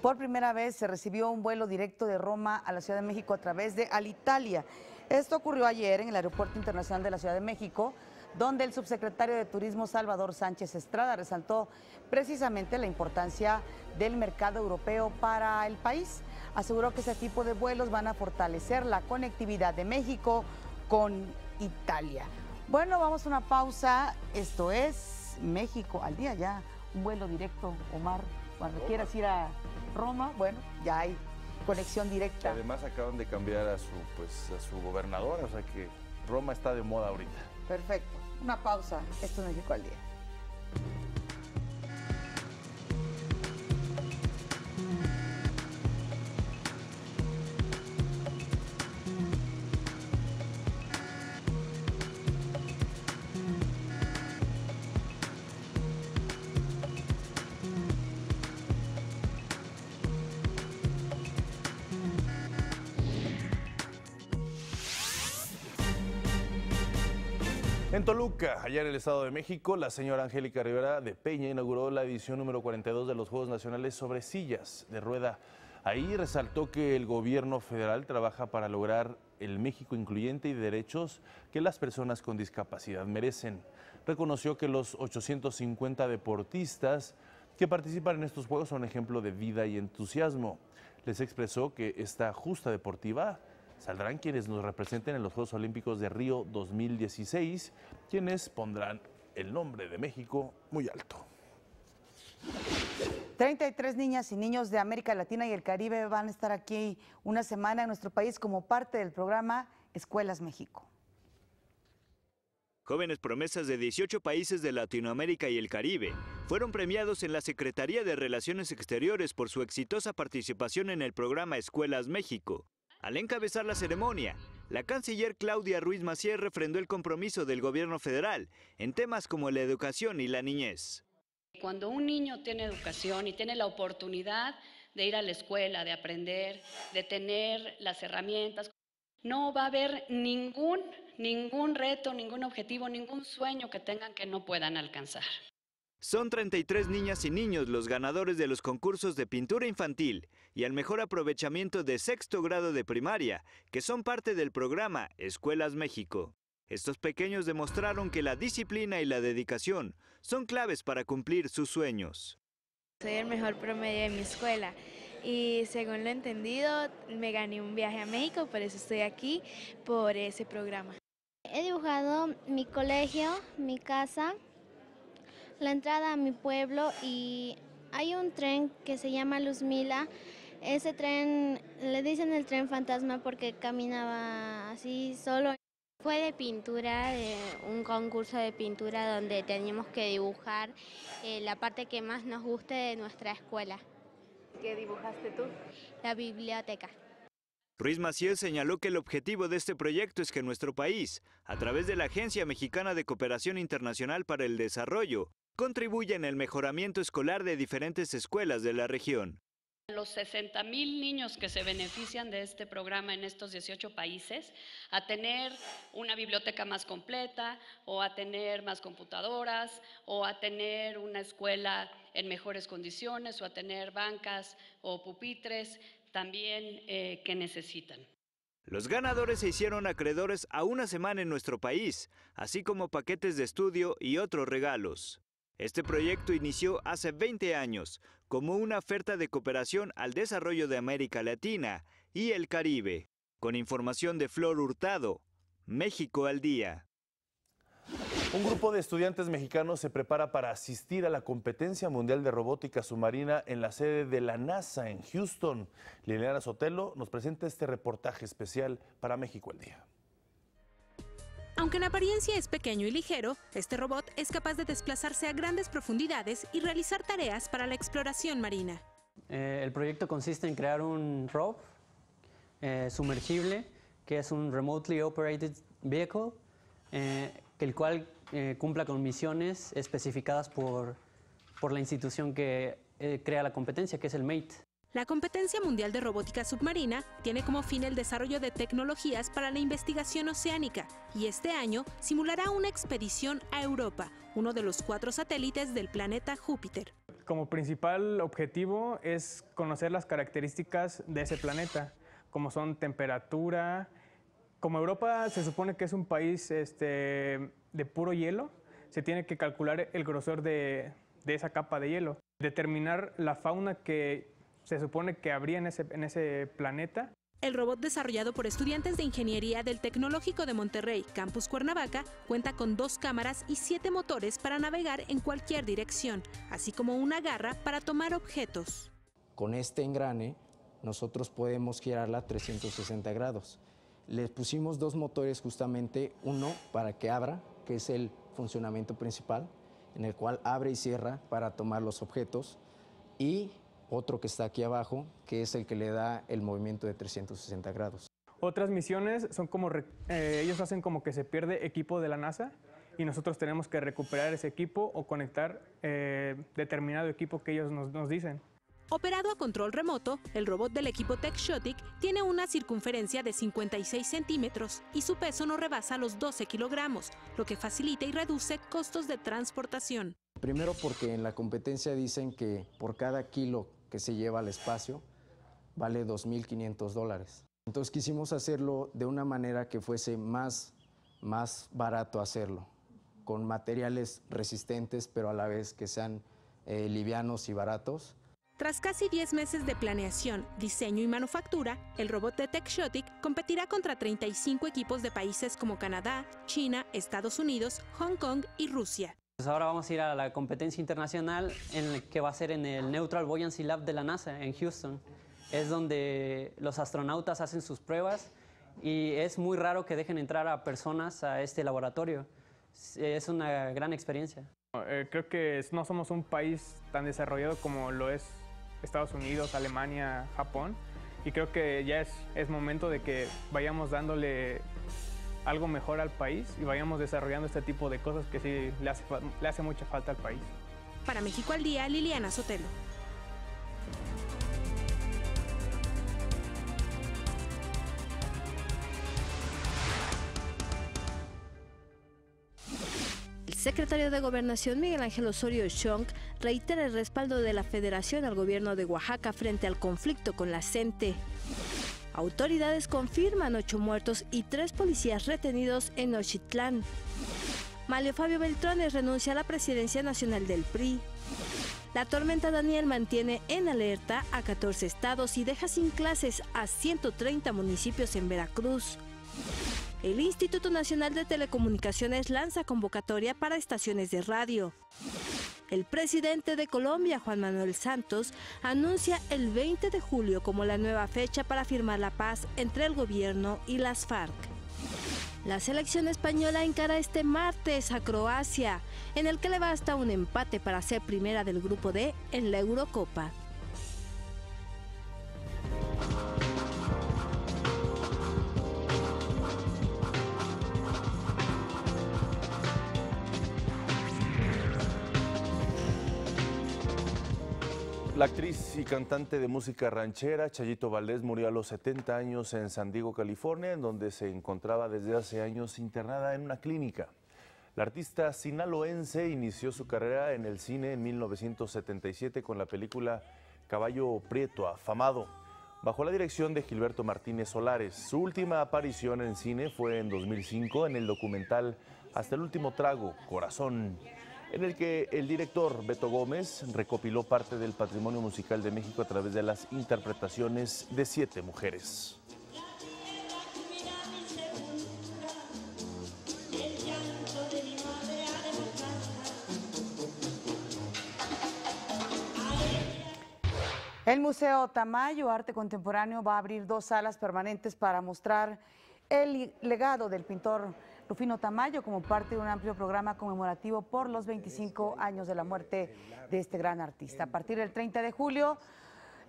Por primera vez se recibió un vuelo directo de Roma a la Ciudad de México a través de Alitalia. Esto ocurrió ayer en el Aeropuerto Internacional de la Ciudad de México, donde el subsecretario de Turismo Salvador Sánchez Estrada resaltó precisamente la importancia del mercado europeo para el país. Aseguró que ese tipo de vuelos van a fortalecer la conectividad de México con Italia. Bueno, vamos a una pausa. Esto es México al Día ya. Un vuelo directo, Omar, cuando quieras ir a Roma, bueno, ya hay conexión directa. Además acaban de cambiar a su, pues, a su gobernadora, o sea que Roma está de moda ahorita. Perfecto, una pausa. Esto es México al Día. En Toluca, allá en el Estado de México, la señora Angélica Rivera de Peña inauguró la edición número cuarenta y dos de los Juegos Nacionales sobre sillas de rueda. Ahí resaltó que el gobierno federal trabaja para lograr el México incluyente y derechos que las personas con discapacidad merecen. Reconoció que los ochocientos cincuenta deportistas que participan en estos Juegos son ejemplo de vida y entusiasmo. Les expresó que esta justa deportiva saldrán quienes nos representen en los Juegos Olímpicos de Río dos mil dieciséis, quienes pondrán el nombre de México muy alto. treinta y tres niñas y niños de América Latina y el Caribe van a estar aquí una semana en nuestro país como parte del programa Escuelas México. Jóvenes promesas de dieciocho países de Latinoamérica y el Caribe fueron premiados en la Secretaría de Relaciones Exteriores por su exitosa participación en el programa Escuelas México. Al encabezar la ceremonia, la canciller Claudia Ruiz Massieu refrendó el compromiso del gobierno federal en temas como la educación y la niñez. Cuando un niño tiene educación y tiene la oportunidad de ir a la escuela, de aprender, de tener las herramientas, no va a haber ningún, ningún reto, ningún objetivo, ningún sueño que tengan que no puedan alcanzar. Son treinta y tres niñas y niños los ganadores de los concursos de pintura infantil y al mejor aprovechamiento de sexto grado de primaria, que son parte del programa Escuelas México. Estos pequeños demostraron que la disciplina y la dedicación son claves para cumplir sus sueños. Soy el mejor promedio de mi escuela y según lo entendido me gané un viaje a México, por eso estoy aquí, por ese programa. He dibujado mi colegio, mi casa, la entrada a mi pueblo y hay un tren que se llama Luzmila. Ese tren le dicen el tren fantasma porque caminaba así solo. Fue de pintura, de un concurso de pintura donde teníamos que dibujar eh, la parte que más nos guste de nuestra escuela. ¿Qué dibujaste tú? La biblioteca. Ruiz Maciel señaló que el objetivo de este proyecto es que nuestro país, a través de la Agencia Mexicana de Cooperación Internacional para el Desarrollo, contribuya en el mejoramiento escolar de diferentes escuelas de la región. Los sesenta mil niños que se benefician de este programa en estos dieciocho países, a tener una biblioteca más completa, o a tener más computadoras, o a tener una escuela en mejores condiciones, o a tener bancas o pupitres también eh, que necesitan. Los ganadores se hicieron acreedores a una semana en nuestro país, así como paquetes de estudio y otros regalos. Este proyecto inició hace veinte años como una oferta de cooperación al desarrollo de América Latina y el Caribe. Con información de Flor Hurtado, México al Día. Un grupo de estudiantes mexicanos se prepara para asistir a la competencia mundial de robótica submarina en la sede de la NASA en Houston. Liliana Sotelo nos presenta este reportaje especial para México al Día. Aunque en apariencia es pequeño y ligero, este robot es capaz de desplazarse a grandes profundidades y realizar tareas para la exploración marina. Eh, el proyecto consiste en crear un R O V eh, sumergible, que es un Remotely Operated Vehicle, eh, el cual eh, cumpla con misiones especificadas por, por la institución que eh, crea la competencia, que es el M A I T. La competencia mundial de robótica submarina tiene como fin el desarrollo de tecnologías para la investigación oceánica y este año simulará una expedición a Europa, uno de los cuatro satélites del planeta Júpiter. Como principal objetivo es conocer las características de ese planeta, como son temperatura. Como Europa se supone que es un país este, de puro hielo, se tiene que calcular el grosor de, de esa capa de hielo, determinar la fauna que se supone que habría en ese, en ese planeta. El robot, desarrollado por estudiantes de Ingeniería del Tecnológico de Monterrey, Campus Cuernavaca, cuenta con dos cámaras y siete motores para navegar en cualquier dirección, así como una garra para tomar objetos. Con este engrane, nosotros podemos girarla trescientos sesenta grados. Les pusimos dos motores justamente, uno para que abra, que es el funcionamiento principal, en el cual abre y cierra para tomar los objetos, y otro que está aquí abajo, que es el que le da el movimiento de trescientos sesenta grados. Otras misiones son como, eh, ellos hacen como que se pierde equipo de la NASA y nosotros tenemos que recuperar ese equipo o conectar eh, determinado equipo que ellos nos, nos dicen. Operado a control remoto, el robot del equipo TecXotic tiene una circunferencia de cincuenta y seis centímetros y su peso no rebasa los doce kilogramos, lo que facilita y reduce costos de transportación. Primero porque en la competencia dicen que por cada kilo que se lleva al espacio vale dos mil quinientos dólares. Entonces quisimos hacerlo de una manera que fuese más, más barato hacerlo, con materiales resistentes pero a la vez que sean eh, livianos y baratos. Tras casi diez meses de planeación, diseño y manufactura, el robot de TecXotic competirá contra treinta y cinco equipos de países como Canadá, China, Estados Unidos, Hong Kong y Rusia. Pues ahora vamos a ir a la competencia internacional en que va a ser en el Neutral Buoyancy Lab de la NASA en Houston. Es donde los astronautas hacen sus pruebas y es muy raro que dejen entrar a personas a este laboratorio. Es una gran experiencia. Eh, creo que no somos un país tan desarrollado como lo es Estados Unidos, Alemania, Japón. Y creo que ya es, es momento de que vayamos dándole algo mejor al país y vayamos desarrollando este tipo de cosas que sí le hace, le hace mucha falta al país. Para México al Día, Liliana Sotelo. El secretario de Gobernación, Miguel Ángel Osorio Chong, reitera el respaldo de la Federación al gobierno de Oaxaca frente al conflicto con la CENTE. Autoridades confirman ocho muertos y tres policías retenidos en Nochixtlán. Manlio Fabio Beltrones renuncia a la presidencia nacional del P R I. La tormenta Daniel mantiene en alerta a catorce estados y deja sin clases a ciento treinta municipios en Veracruz. El Instituto Nacional de Telecomunicaciones lanza convocatoria para estaciones de radio. El presidente de Colombia, Juan Manuel Santos, anuncia el veinte de julio como la nueva fecha para firmar la paz entre el gobierno y las FARC. La selección española encara este martes a Croacia, en el que le basta un empate para ser primera del grupo D en la Eurocopa. La actriz y cantante de música ranchera Chayito Valdés murió a los setenta años en San Diego, California, en donde se encontraba desde hace años internada en una clínica. La artista sinaloense inició su carrera en el cine en mil novecientos setenta y siete con la película Caballo Prieto, afamado, bajo la dirección de Gilberto Martínez Solares. Su última aparición en cine fue en dos mil cinco en el documental Hasta el último trago, Corazón, en el que el director Beto Gómez recopiló parte del patrimonio musical de México a través de las interpretaciones de siete mujeres. El Museo Tamayo Arte Contemporáneo va a abrir dos salas permanentes para mostrar el legado del pintor Rufino Tamayo como parte de un amplio programa conmemorativo por los veinticinco años de la muerte de este gran artista. A partir del treinta de julio,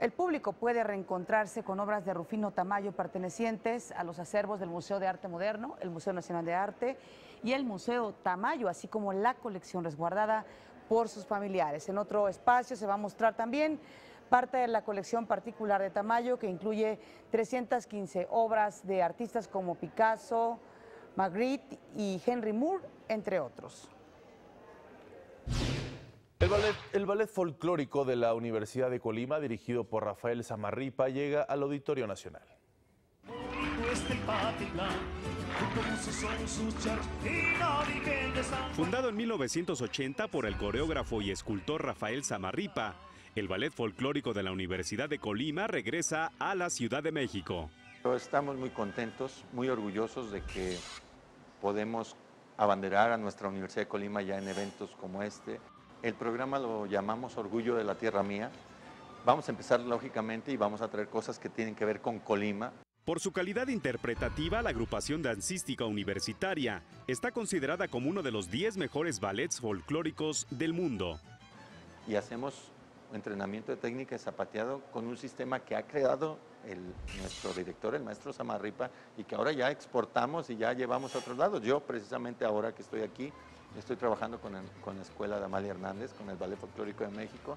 el público puede reencontrarse con obras de Rufino Tamayo pertenecientes a los acervos del Museo de Arte Moderno, el Museo Nacional de Arte y el Museo Tamayo, así como la colección resguardada por sus familiares. En otro espacio se va a mostrar también parte de la colección particular de Tamayo, que incluye trescientas quince obras de artistas como Picasso, Magritte y Henry Moore, entre otros. El ballet, el ballet folclórico de la Universidad de Colima, dirigido por Rafael Samarripa, llega al Auditorio Nacional. Fundado en mil novecientos ochenta por el coreógrafo y escultor Rafael Samarripa, el ballet folclórico de la Universidad de Colima regresa a la Ciudad de México. Estamos muy contentos, muy orgullosos de que podemos abanderar a nuestra Universidad de Colima ya en eventos como este. El programa lo llamamos Orgullo de la Tierra Mía. Vamos a empezar lógicamente y vamos a traer cosas que tienen que ver con Colima. Por su calidad interpretativa, la agrupación dancística universitaria está considerada como uno de los diez mejores ballets folclóricos del mundo. Y hacemos entrenamiento de técnica de zapateado con un sistema que ha creado El, nuestro director, el maestro Samarripa, y que ahora ya exportamos y ya llevamos a otros lados. Yo, precisamente ahora que estoy aquí, estoy trabajando con, el, con la Escuela de Amalia Hernández, con el Ballet Folclórico de México,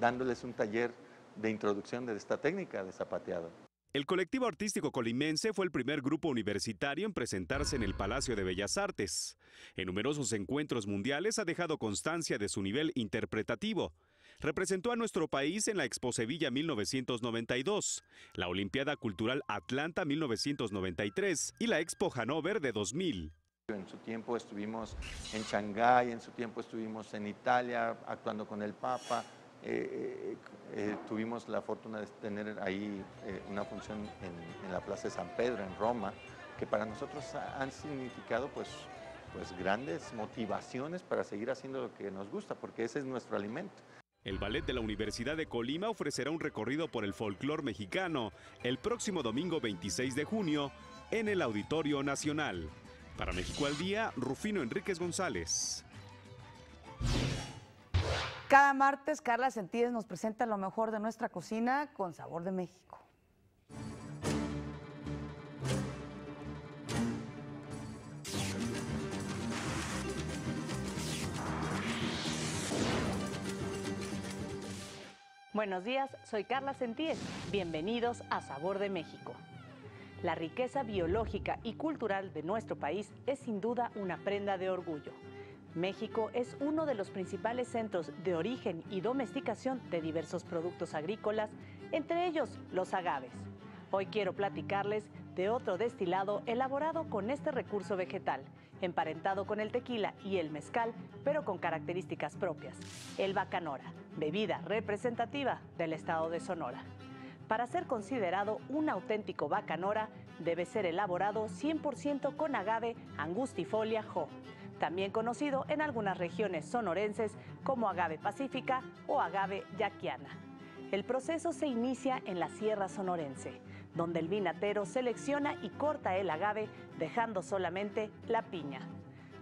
dándoles un taller de introducción de esta técnica de zapateado. El colectivo artístico colimense fue el primer grupo universitario en presentarse en el Palacio de Bellas Artes. En numerosos encuentros mundiales ha dejado constancia de su nivel interpretativo. Representó a nuestro país en la Expo Sevilla mil novecientos noventa y dos, la Olimpiada Cultural Atlanta mil novecientos noventa y tres y la Expo Hannover de dos mil. En su tiempo estuvimos en Shanghái, en su tiempo estuvimos en Italia actuando con el Papa. Eh, eh, tuvimos la fortuna de tener ahí eh, una función en, en la Plaza de San Pedro, en Roma, que para nosotros han significado pues, pues grandes motivaciones para seguir haciendo lo que nos gusta, porque ese es nuestro alimento. El Ballet de la Universidad de Colima ofrecerá un recorrido por el folclor mexicano el próximo domingo veintiséis de junio en el Auditorio Nacional. Para México al Día, Rufino Enríquez González. Cada martes, Carla Sentíes nos presenta lo mejor de nuestra cocina con sabor de México. Buenos días, soy Carla Sentíes. Bienvenidos a Sabor de México. La riqueza biológica y cultural de nuestro país es sin duda una prenda de orgullo. México es uno de los principales centros de origen y domesticación de diversos productos agrícolas, entre ellos los agaves. Hoy quiero platicarles de otro destilado elaborado con este recurso vegetal, emparentado con el tequila y el mezcal, pero con características propias, el bacanora, bebida representativa del estado de Sonora. Para ser considerado un auténtico bacanora, debe ser elaborado cien por ciento con agave angustifolia jo, también conocido en algunas regiones sonorenses como agave pacífica o agave yaquiana. El proceso se inicia en la Sierra Sonorense, donde el vinatero selecciona y corta el agave, dejando solamente la piña.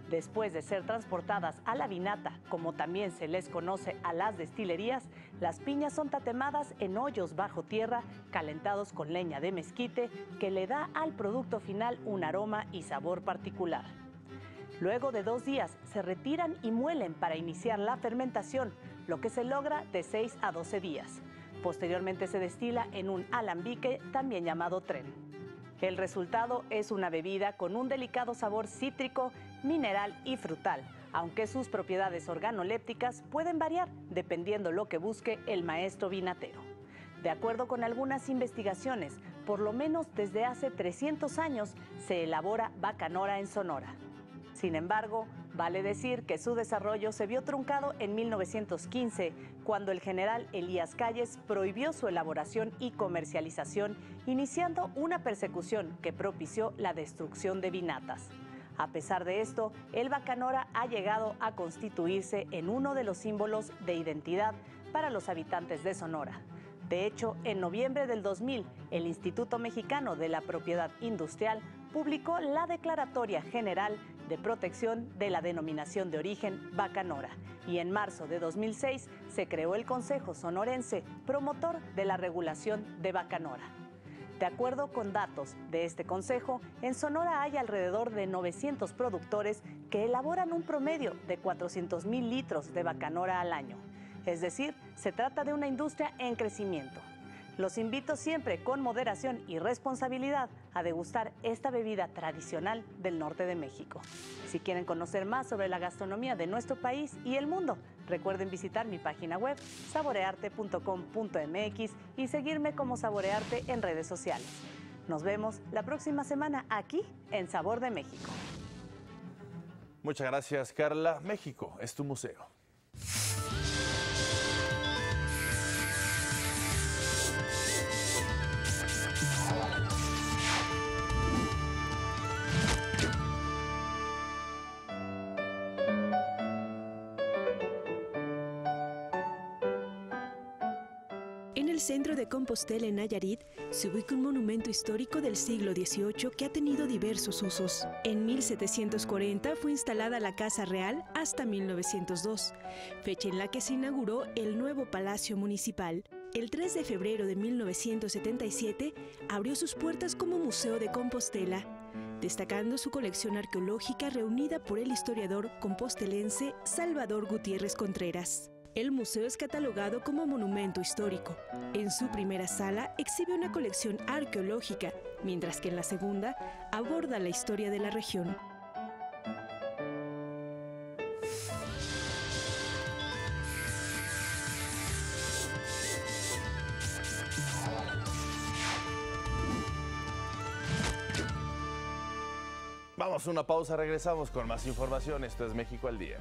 Después de ser transportadas a la vinata, como también se les conoce a las destilerías, las piñas son tatemadas en hoyos bajo tierra, calentados con leña de mezquite, que le da al producto final un aroma y sabor particular. Luego de dos días, se retiran y muelen para iniciar la fermentación, lo que se logra de seis a doce días. Posteriormente se destila en un alambique, también llamado tren. El resultado es una bebida con un delicado sabor cítrico, mineral y frutal, aunque sus propiedades organolépticas pueden variar dependiendo lo que busque el maestro vinatero. De acuerdo con algunas investigaciones, por lo menos desde hace trescientos años se elabora bacanora en Sonora. Sin embargo, vale decir que su desarrollo se vio truncado en mil novecientos quince, cuando el general Elías Calles prohibió su elaboración y comercialización, iniciando una persecución que propició la destrucción de vinatas. A pesar de esto, el bacanora ha llegado a constituirse en uno de los símbolos de identidad para los habitantes de Sonora. De hecho, en noviembre del dos mil, el Instituto Mexicano de la Propiedad Industrial publicó la Declaratoria General de Protección de la Denominación de Origen Bacanora y en marzo de dos mil seis se creó el Consejo Sonorense, promotor de la regulación de bacanora. De acuerdo con datos de este consejo, en Sonora hay alrededor de novecientos productores que elaboran un promedio de cuatrocientos mil litros de bacanora al año. Es decir, se trata de una industria en crecimiento. Los invito siempre con moderación y responsabilidad a degustar esta bebida tradicional del norte de México. Si quieren conocer más sobre la gastronomía de nuestro país y el mundo, recuerden visitar mi página web saborearte punto com punto m x y seguirme como Saborearte en redes sociales. Nos vemos la próxima semana aquí en Sabor de México. Muchas gracias, Carla. México es tu museo. Centro de Compostela en Nayarit se ubica un monumento histórico del siglo dieciocho que ha tenido diversos usos. En mil setecientos cuarenta fue instalada la Casa Real hasta mil novecientos dos, fecha en la que se inauguró el nuevo Palacio Municipal. El tres de febrero de mil novecientos setenta y siete abrió sus puertas como Museo de Compostela, destacando su colección arqueológica reunida por el historiador compostelense Salvador Gutiérrez Contreras. El museo es catalogado como monumento histórico. En su primera sala exhibe una colección arqueológica, mientras que en la segunda aborda la historia de la región. Vamos a una pausa, regresamos con más información. Esto es México al Día.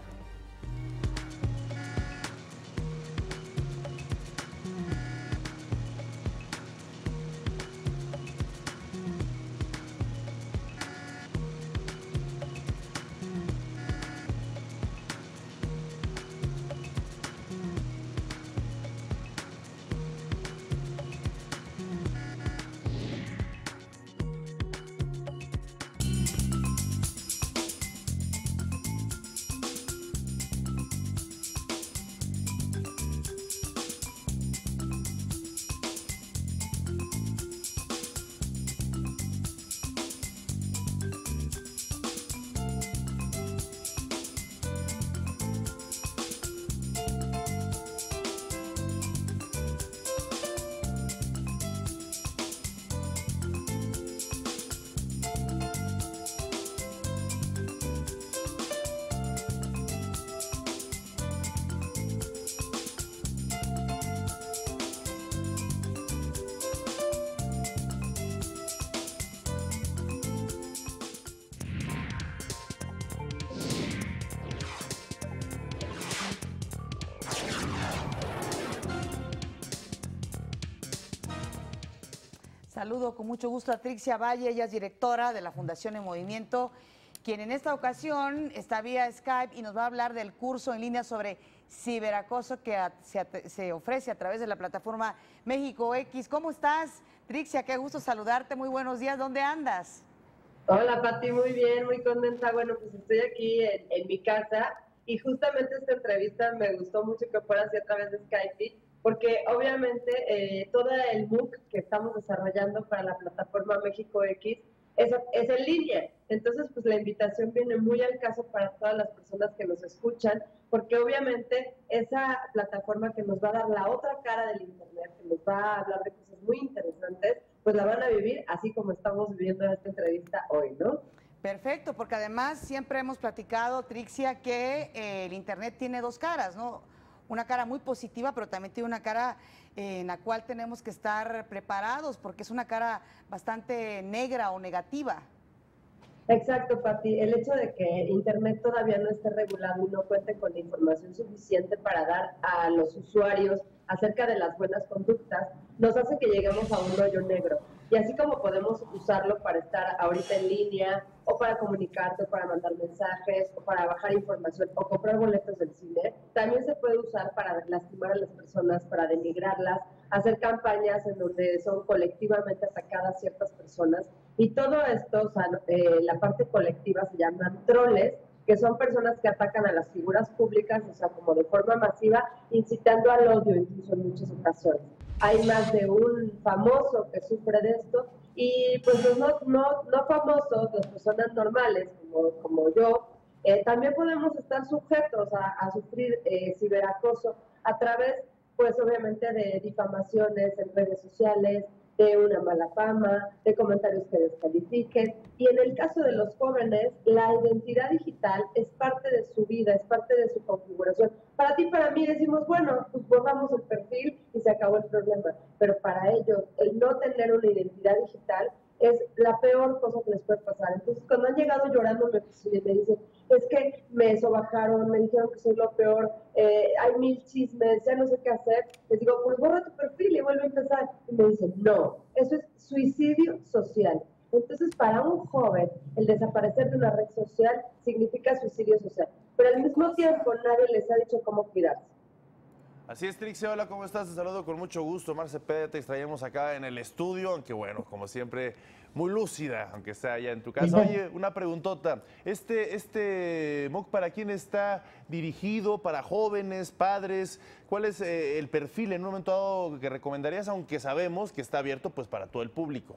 Saludo con mucho gusto a Trixia Valle, ella es directora de la Fundación En Movimiento, quien en esta ocasión está vía Skype y nos va a hablar del curso en línea sobre ciberacoso que a, se, se ofrece a través de la plataforma México X. ¿Cómo estás, Trixia? Qué gusto saludarte, muy buenos días, ¿dónde andas? Hola, Pati, muy bien, muy contenta. Bueno, pues estoy aquí en, en mi casa y justamente esta entrevista me gustó mucho que fuera así a través de Skype, porque obviamente eh, todo el MOOC que estamos desarrollando para la plataforma México X es, es en línea. Entonces, pues la invitación viene muy al caso para todas las personas que nos escuchan, porque obviamente esa plataforma que nos va a dar la otra cara del internet, que nos va a hablar de cosas muy interesantes, pues la van a vivir así como estamos viviendo esta entrevista hoy, ¿no? Perfecto, porque además siempre hemos platicado, Trixia, que eh, el internet tiene dos caras, ¿no? Una cara muy positiva, pero también tiene una cara eh, en la cual tenemos que estar preparados, porque es una cara bastante negra o negativa. Exacto, Pati. El hecho de que internet todavía no esté regulado y no cuente con la información suficiente para dar a los usuarios acerca de las buenas conductas, nos hace que lleguemos a un hoyo negro. Y así como podemos usarlo para estar ahorita en línea, o para comunicarte, para mandar mensajes, o para bajar información, o comprar boletos del cine, también se puede usar para lastimar a las personas, para denigrarlas, hacer campañas en donde son colectivamente atacadas ciertas personas. Y todo esto, o sea, eh, la parte colectiva se llaman troles, que son personas que atacan a las figuras públicas, o sea, como de forma masiva, incitando al odio incluso en muchas ocasiones. Hay más de un famoso que sufre de esto, y pues los no, no, no famosos, las personas normales como, como yo, eh, también podemos estar sujetos a, a sufrir eh, ciberacoso a través, pues obviamente, de difamaciones en redes sociales, de una mala fama, de comentarios que descalifiquen. Y en el caso de los jóvenes, la identidad digital es parte de su vida, es parte de su configuración. Para ti, para mí, decimos, bueno, pues borramos el perfil y se acabó el problema. Pero para ellos, el no tener una identidad digital es la peor cosa que les puede pasar. Entonces, cuando han llegado llorando, me dicen, es que me sobajaron, me dijeron que soy lo peor, eh, hay mil chismes, ya no sé qué hacer. Les digo, pues borra tu perfil y vuelve a empezar. Y me dicen, no, eso es suicidio social. Entonces, para un joven, el desaparecer de una red social significa suicidio social. Pero al mismo tiempo, nadie les ha dicho cómo cuidarse. Así es, Trixia, hola, ¿cómo estás? Te saludo con mucho gusto, Omar Cepeda, te extrañamos acá en el estudio, aunque bueno, como siempre, muy lúcida, aunque sea allá en tu casa. Oye, una preguntota, este, este MOOC, ¿para quién está dirigido? ¿Para jóvenes, padres? ¿Cuál es eh, el perfil en un momento dado que recomendarías, aunque sabemos que está abierto pues para todo el público?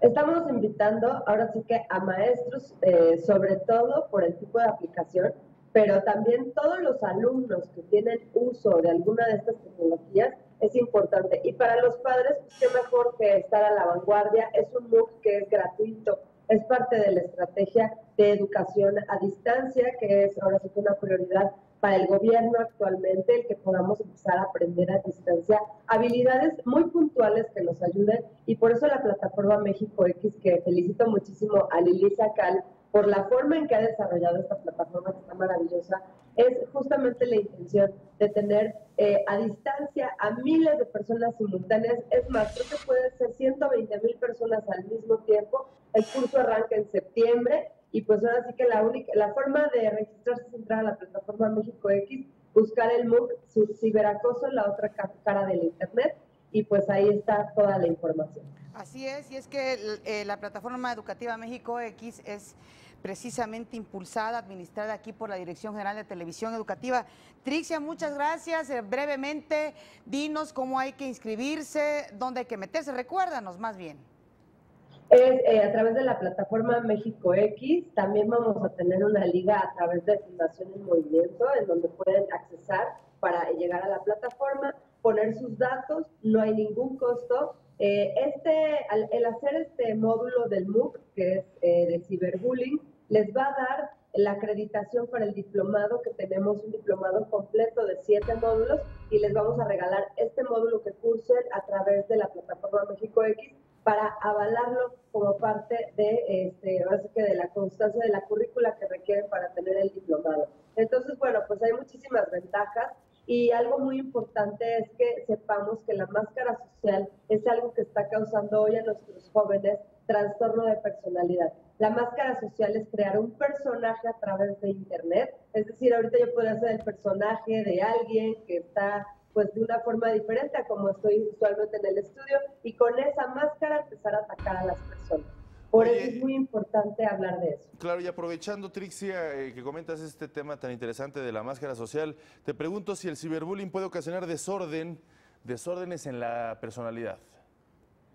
Estamos invitando ahora sí que a maestros, eh, sobre todo por el tipo de aplicación, pero también todos los alumnos que tienen uso de alguna de estas tecnologías es importante. Y para los padres, pues qué mejor que estar a la vanguardia. Es un MOOC que es gratuito, es parte de la estrategia de educación a distancia, que es ahora sí que una prioridad para el gobierno actualmente, el que podamos empezar a aprender a distancia habilidades muy puntuales que nos ayuden. Y por eso la plataforma México X, que felicito muchísimo a Lili Sacal, por la forma en que ha desarrollado esta plataforma que está maravillosa, es justamente la intención de tener eh, a distancia a miles de personas simultáneas. Es más, creo que pueden ser ciento veinte mil personas al mismo tiempo. El curso arranca en septiembre y pues ahora sí que la única, la forma de registrarse es entrar a la plataforma México X, buscar el MOOC Ciberacoso, la otra cara del internet, y pues ahí está toda la información. Así es, y es que eh, la plataforma educativa México X es precisamente impulsada, administrada aquí por la Dirección General de Televisión Educativa. Trixia, muchas gracias. Eh, brevemente, dinos cómo hay que inscribirse, dónde hay que meterse, recuérdanos más bien. Es eh, a través de la plataforma México X, también vamos a tener una liga a través de Fundación en Movimiento, en donde pueden accesar para llegar a la plataforma, poner sus datos, no hay ningún costo. Eh, este, al, el hacer este módulo del MOOC, que es eh, de ciberbullying, les va a dar la acreditación para el diplomado, que tenemos un diplomado completo de siete módulos, y les vamos a regalar este módulo que cursen a través de la plataforma México X para avalarlo como parte de, este, así que de la constancia de la currícula que requieren para tener el diplomado. Entonces, bueno, pues hay muchísimas ventajas. Y algo muy importante es que sepamos que la máscara social es algo que está causando hoy a nuestros jóvenes trastorno de personalidad. La máscara social es crear un personaje a través de Internet. Es decir, ahorita yo puedo hacer el personaje de alguien que está pues de una forma diferente a como estoy usualmente en el estudio, y con esa máscara empezar a atacar a las personas. Por Oye, eso es muy importante hablar de eso. Claro, y aprovechando, Trixia, eh, que comentas este tema tan interesante de la máscara social, te pregunto si el ciberbullying puede ocasionar desorden, desórdenes en la personalidad.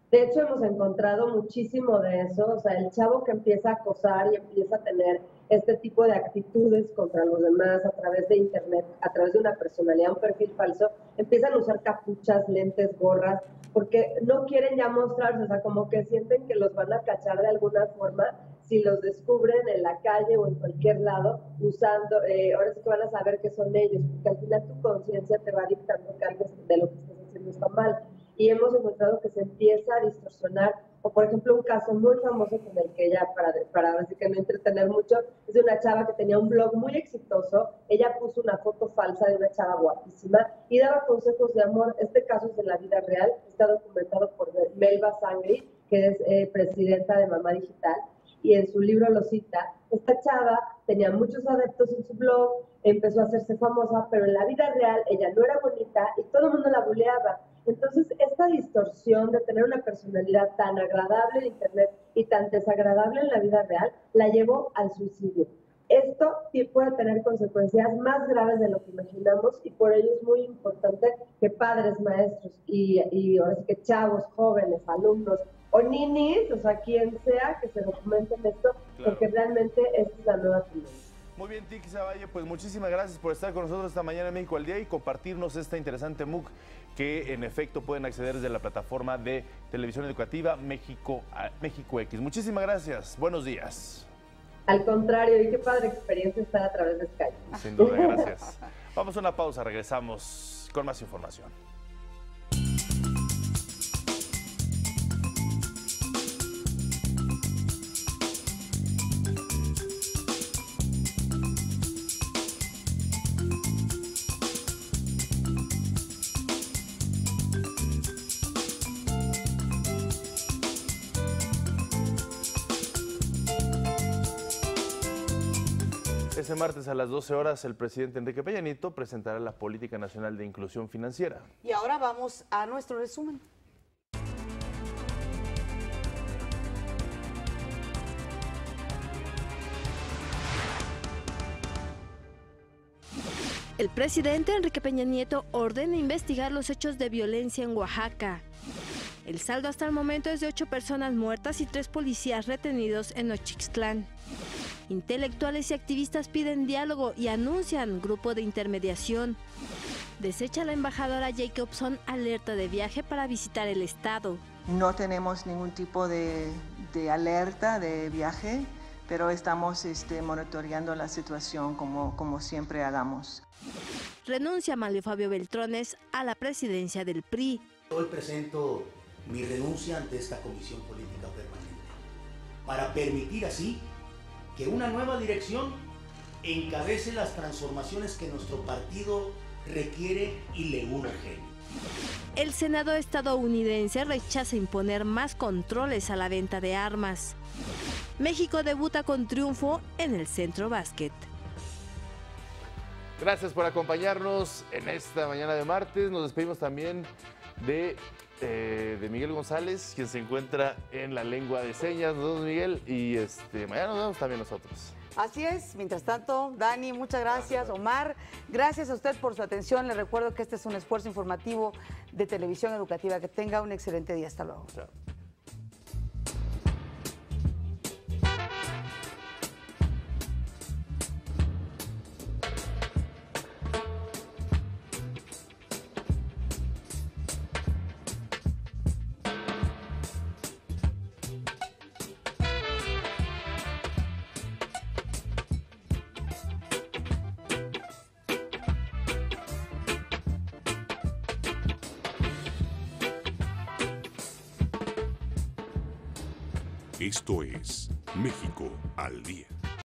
De hecho, hemos encontrado muchísimo de eso. O sea, el chavo que empieza a acosar y empieza a tener este tipo de actitudes contra los demás a través de Internet, a través de una personalidad, un perfil falso, empiezan a usar capuchas, lentes, gorras, porque no quieren ya mostrarse, o sea, como que sienten que los van a cachar de alguna forma si los descubren en la calle o en cualquier lado, usando, eh, ahora sí que van a saber que son ellos, porque al final tu conciencia te va dictando que algo de lo que estás haciendo está mal. Y hemos encontrado que se empieza a distorsionar, o por ejemplo un caso muy famoso con el que ya, para, para básicamente entretener mucho, es de una chava que tenía un blog muy exitoso, ella puso una foto falsa de una chava guapísima y daba consejos de amor. Este caso es de la vida real, está documentado por Melba Sangri, que es eh, presidenta de Mamá Digital, y en su libro lo cita. Esta chava tenía muchos adeptos en su blog, empezó a hacerse famosa, pero en la vida real ella no era bonita y todo el mundo la buleaba. Entonces, esta distorsión de tener una personalidad tan agradable en Internet y tan desagradable en la vida real, la llevó al suicidio. Esto sí puede tener consecuencias más graves de lo que imaginamos, y por ello es muy importante que padres, maestros y, y ahora sí que chavos, jóvenes, alumnos o ninis, o sea, quien sea, que se documenten esto, claro, porque realmente esta es la nueva tendencia. Muy bien, Trixia Valle, pues muchísimas gracias por estar con nosotros esta mañana en México al Día y compartirnos esta interesante MOOC que en efecto pueden acceder desde la plataforma de televisión educativa México, México X. Muchísimas gracias, buenos días. Al contrario, y qué padre experiencia estar a través de Skype. Sin duda, gracias. Vamos a una pausa, regresamos con más información. Este martes a las doce horas el presidente Enrique Peña Nieto presentará la Política Nacional de Inclusión Financiera. Y ahora vamos a nuestro resumen. El presidente Enrique Peña Nieto ordena investigar los hechos de violencia en Oaxaca. El saldo hasta el momento es de ocho personas muertas y tres policías retenidos en Nochixtlán. Intelectuales y activistas piden diálogo y anuncian grupo de intermediación. Desecha la embajadora Jacobson alerta de viaje para visitar el estado. No tenemos ningún tipo de, de alerta de viaje, pero estamos este, monitoreando la situación como, como siempre hagamos. Renuncia Manlio Fabio Beltrones a la presidencia del P R I. Hoy presento mi renuncia ante esta comisión política permanente para permitir así que una nueva dirección encabece las transformaciones que nuestro partido requiere y le urgen. El Senado estadounidense rechaza imponer más controles a la venta de armas. México debuta con triunfo en el Centro Básquet. Gracias por acompañarnos en esta mañana de martes. Nos despedimos también de... Eh, de Miguel González, quien se encuentra en la lengua de señas. Nos vemos, Miguel, y este, mañana nos vemos también nosotros. Así es, mientras tanto, Dani, muchas gracias, Omar, gracias a usted por su atención. Les recuerdo que este es un esfuerzo informativo de Televisión Educativa. Que tenga un excelente día, hasta luego. Chao. Esto es México al Día.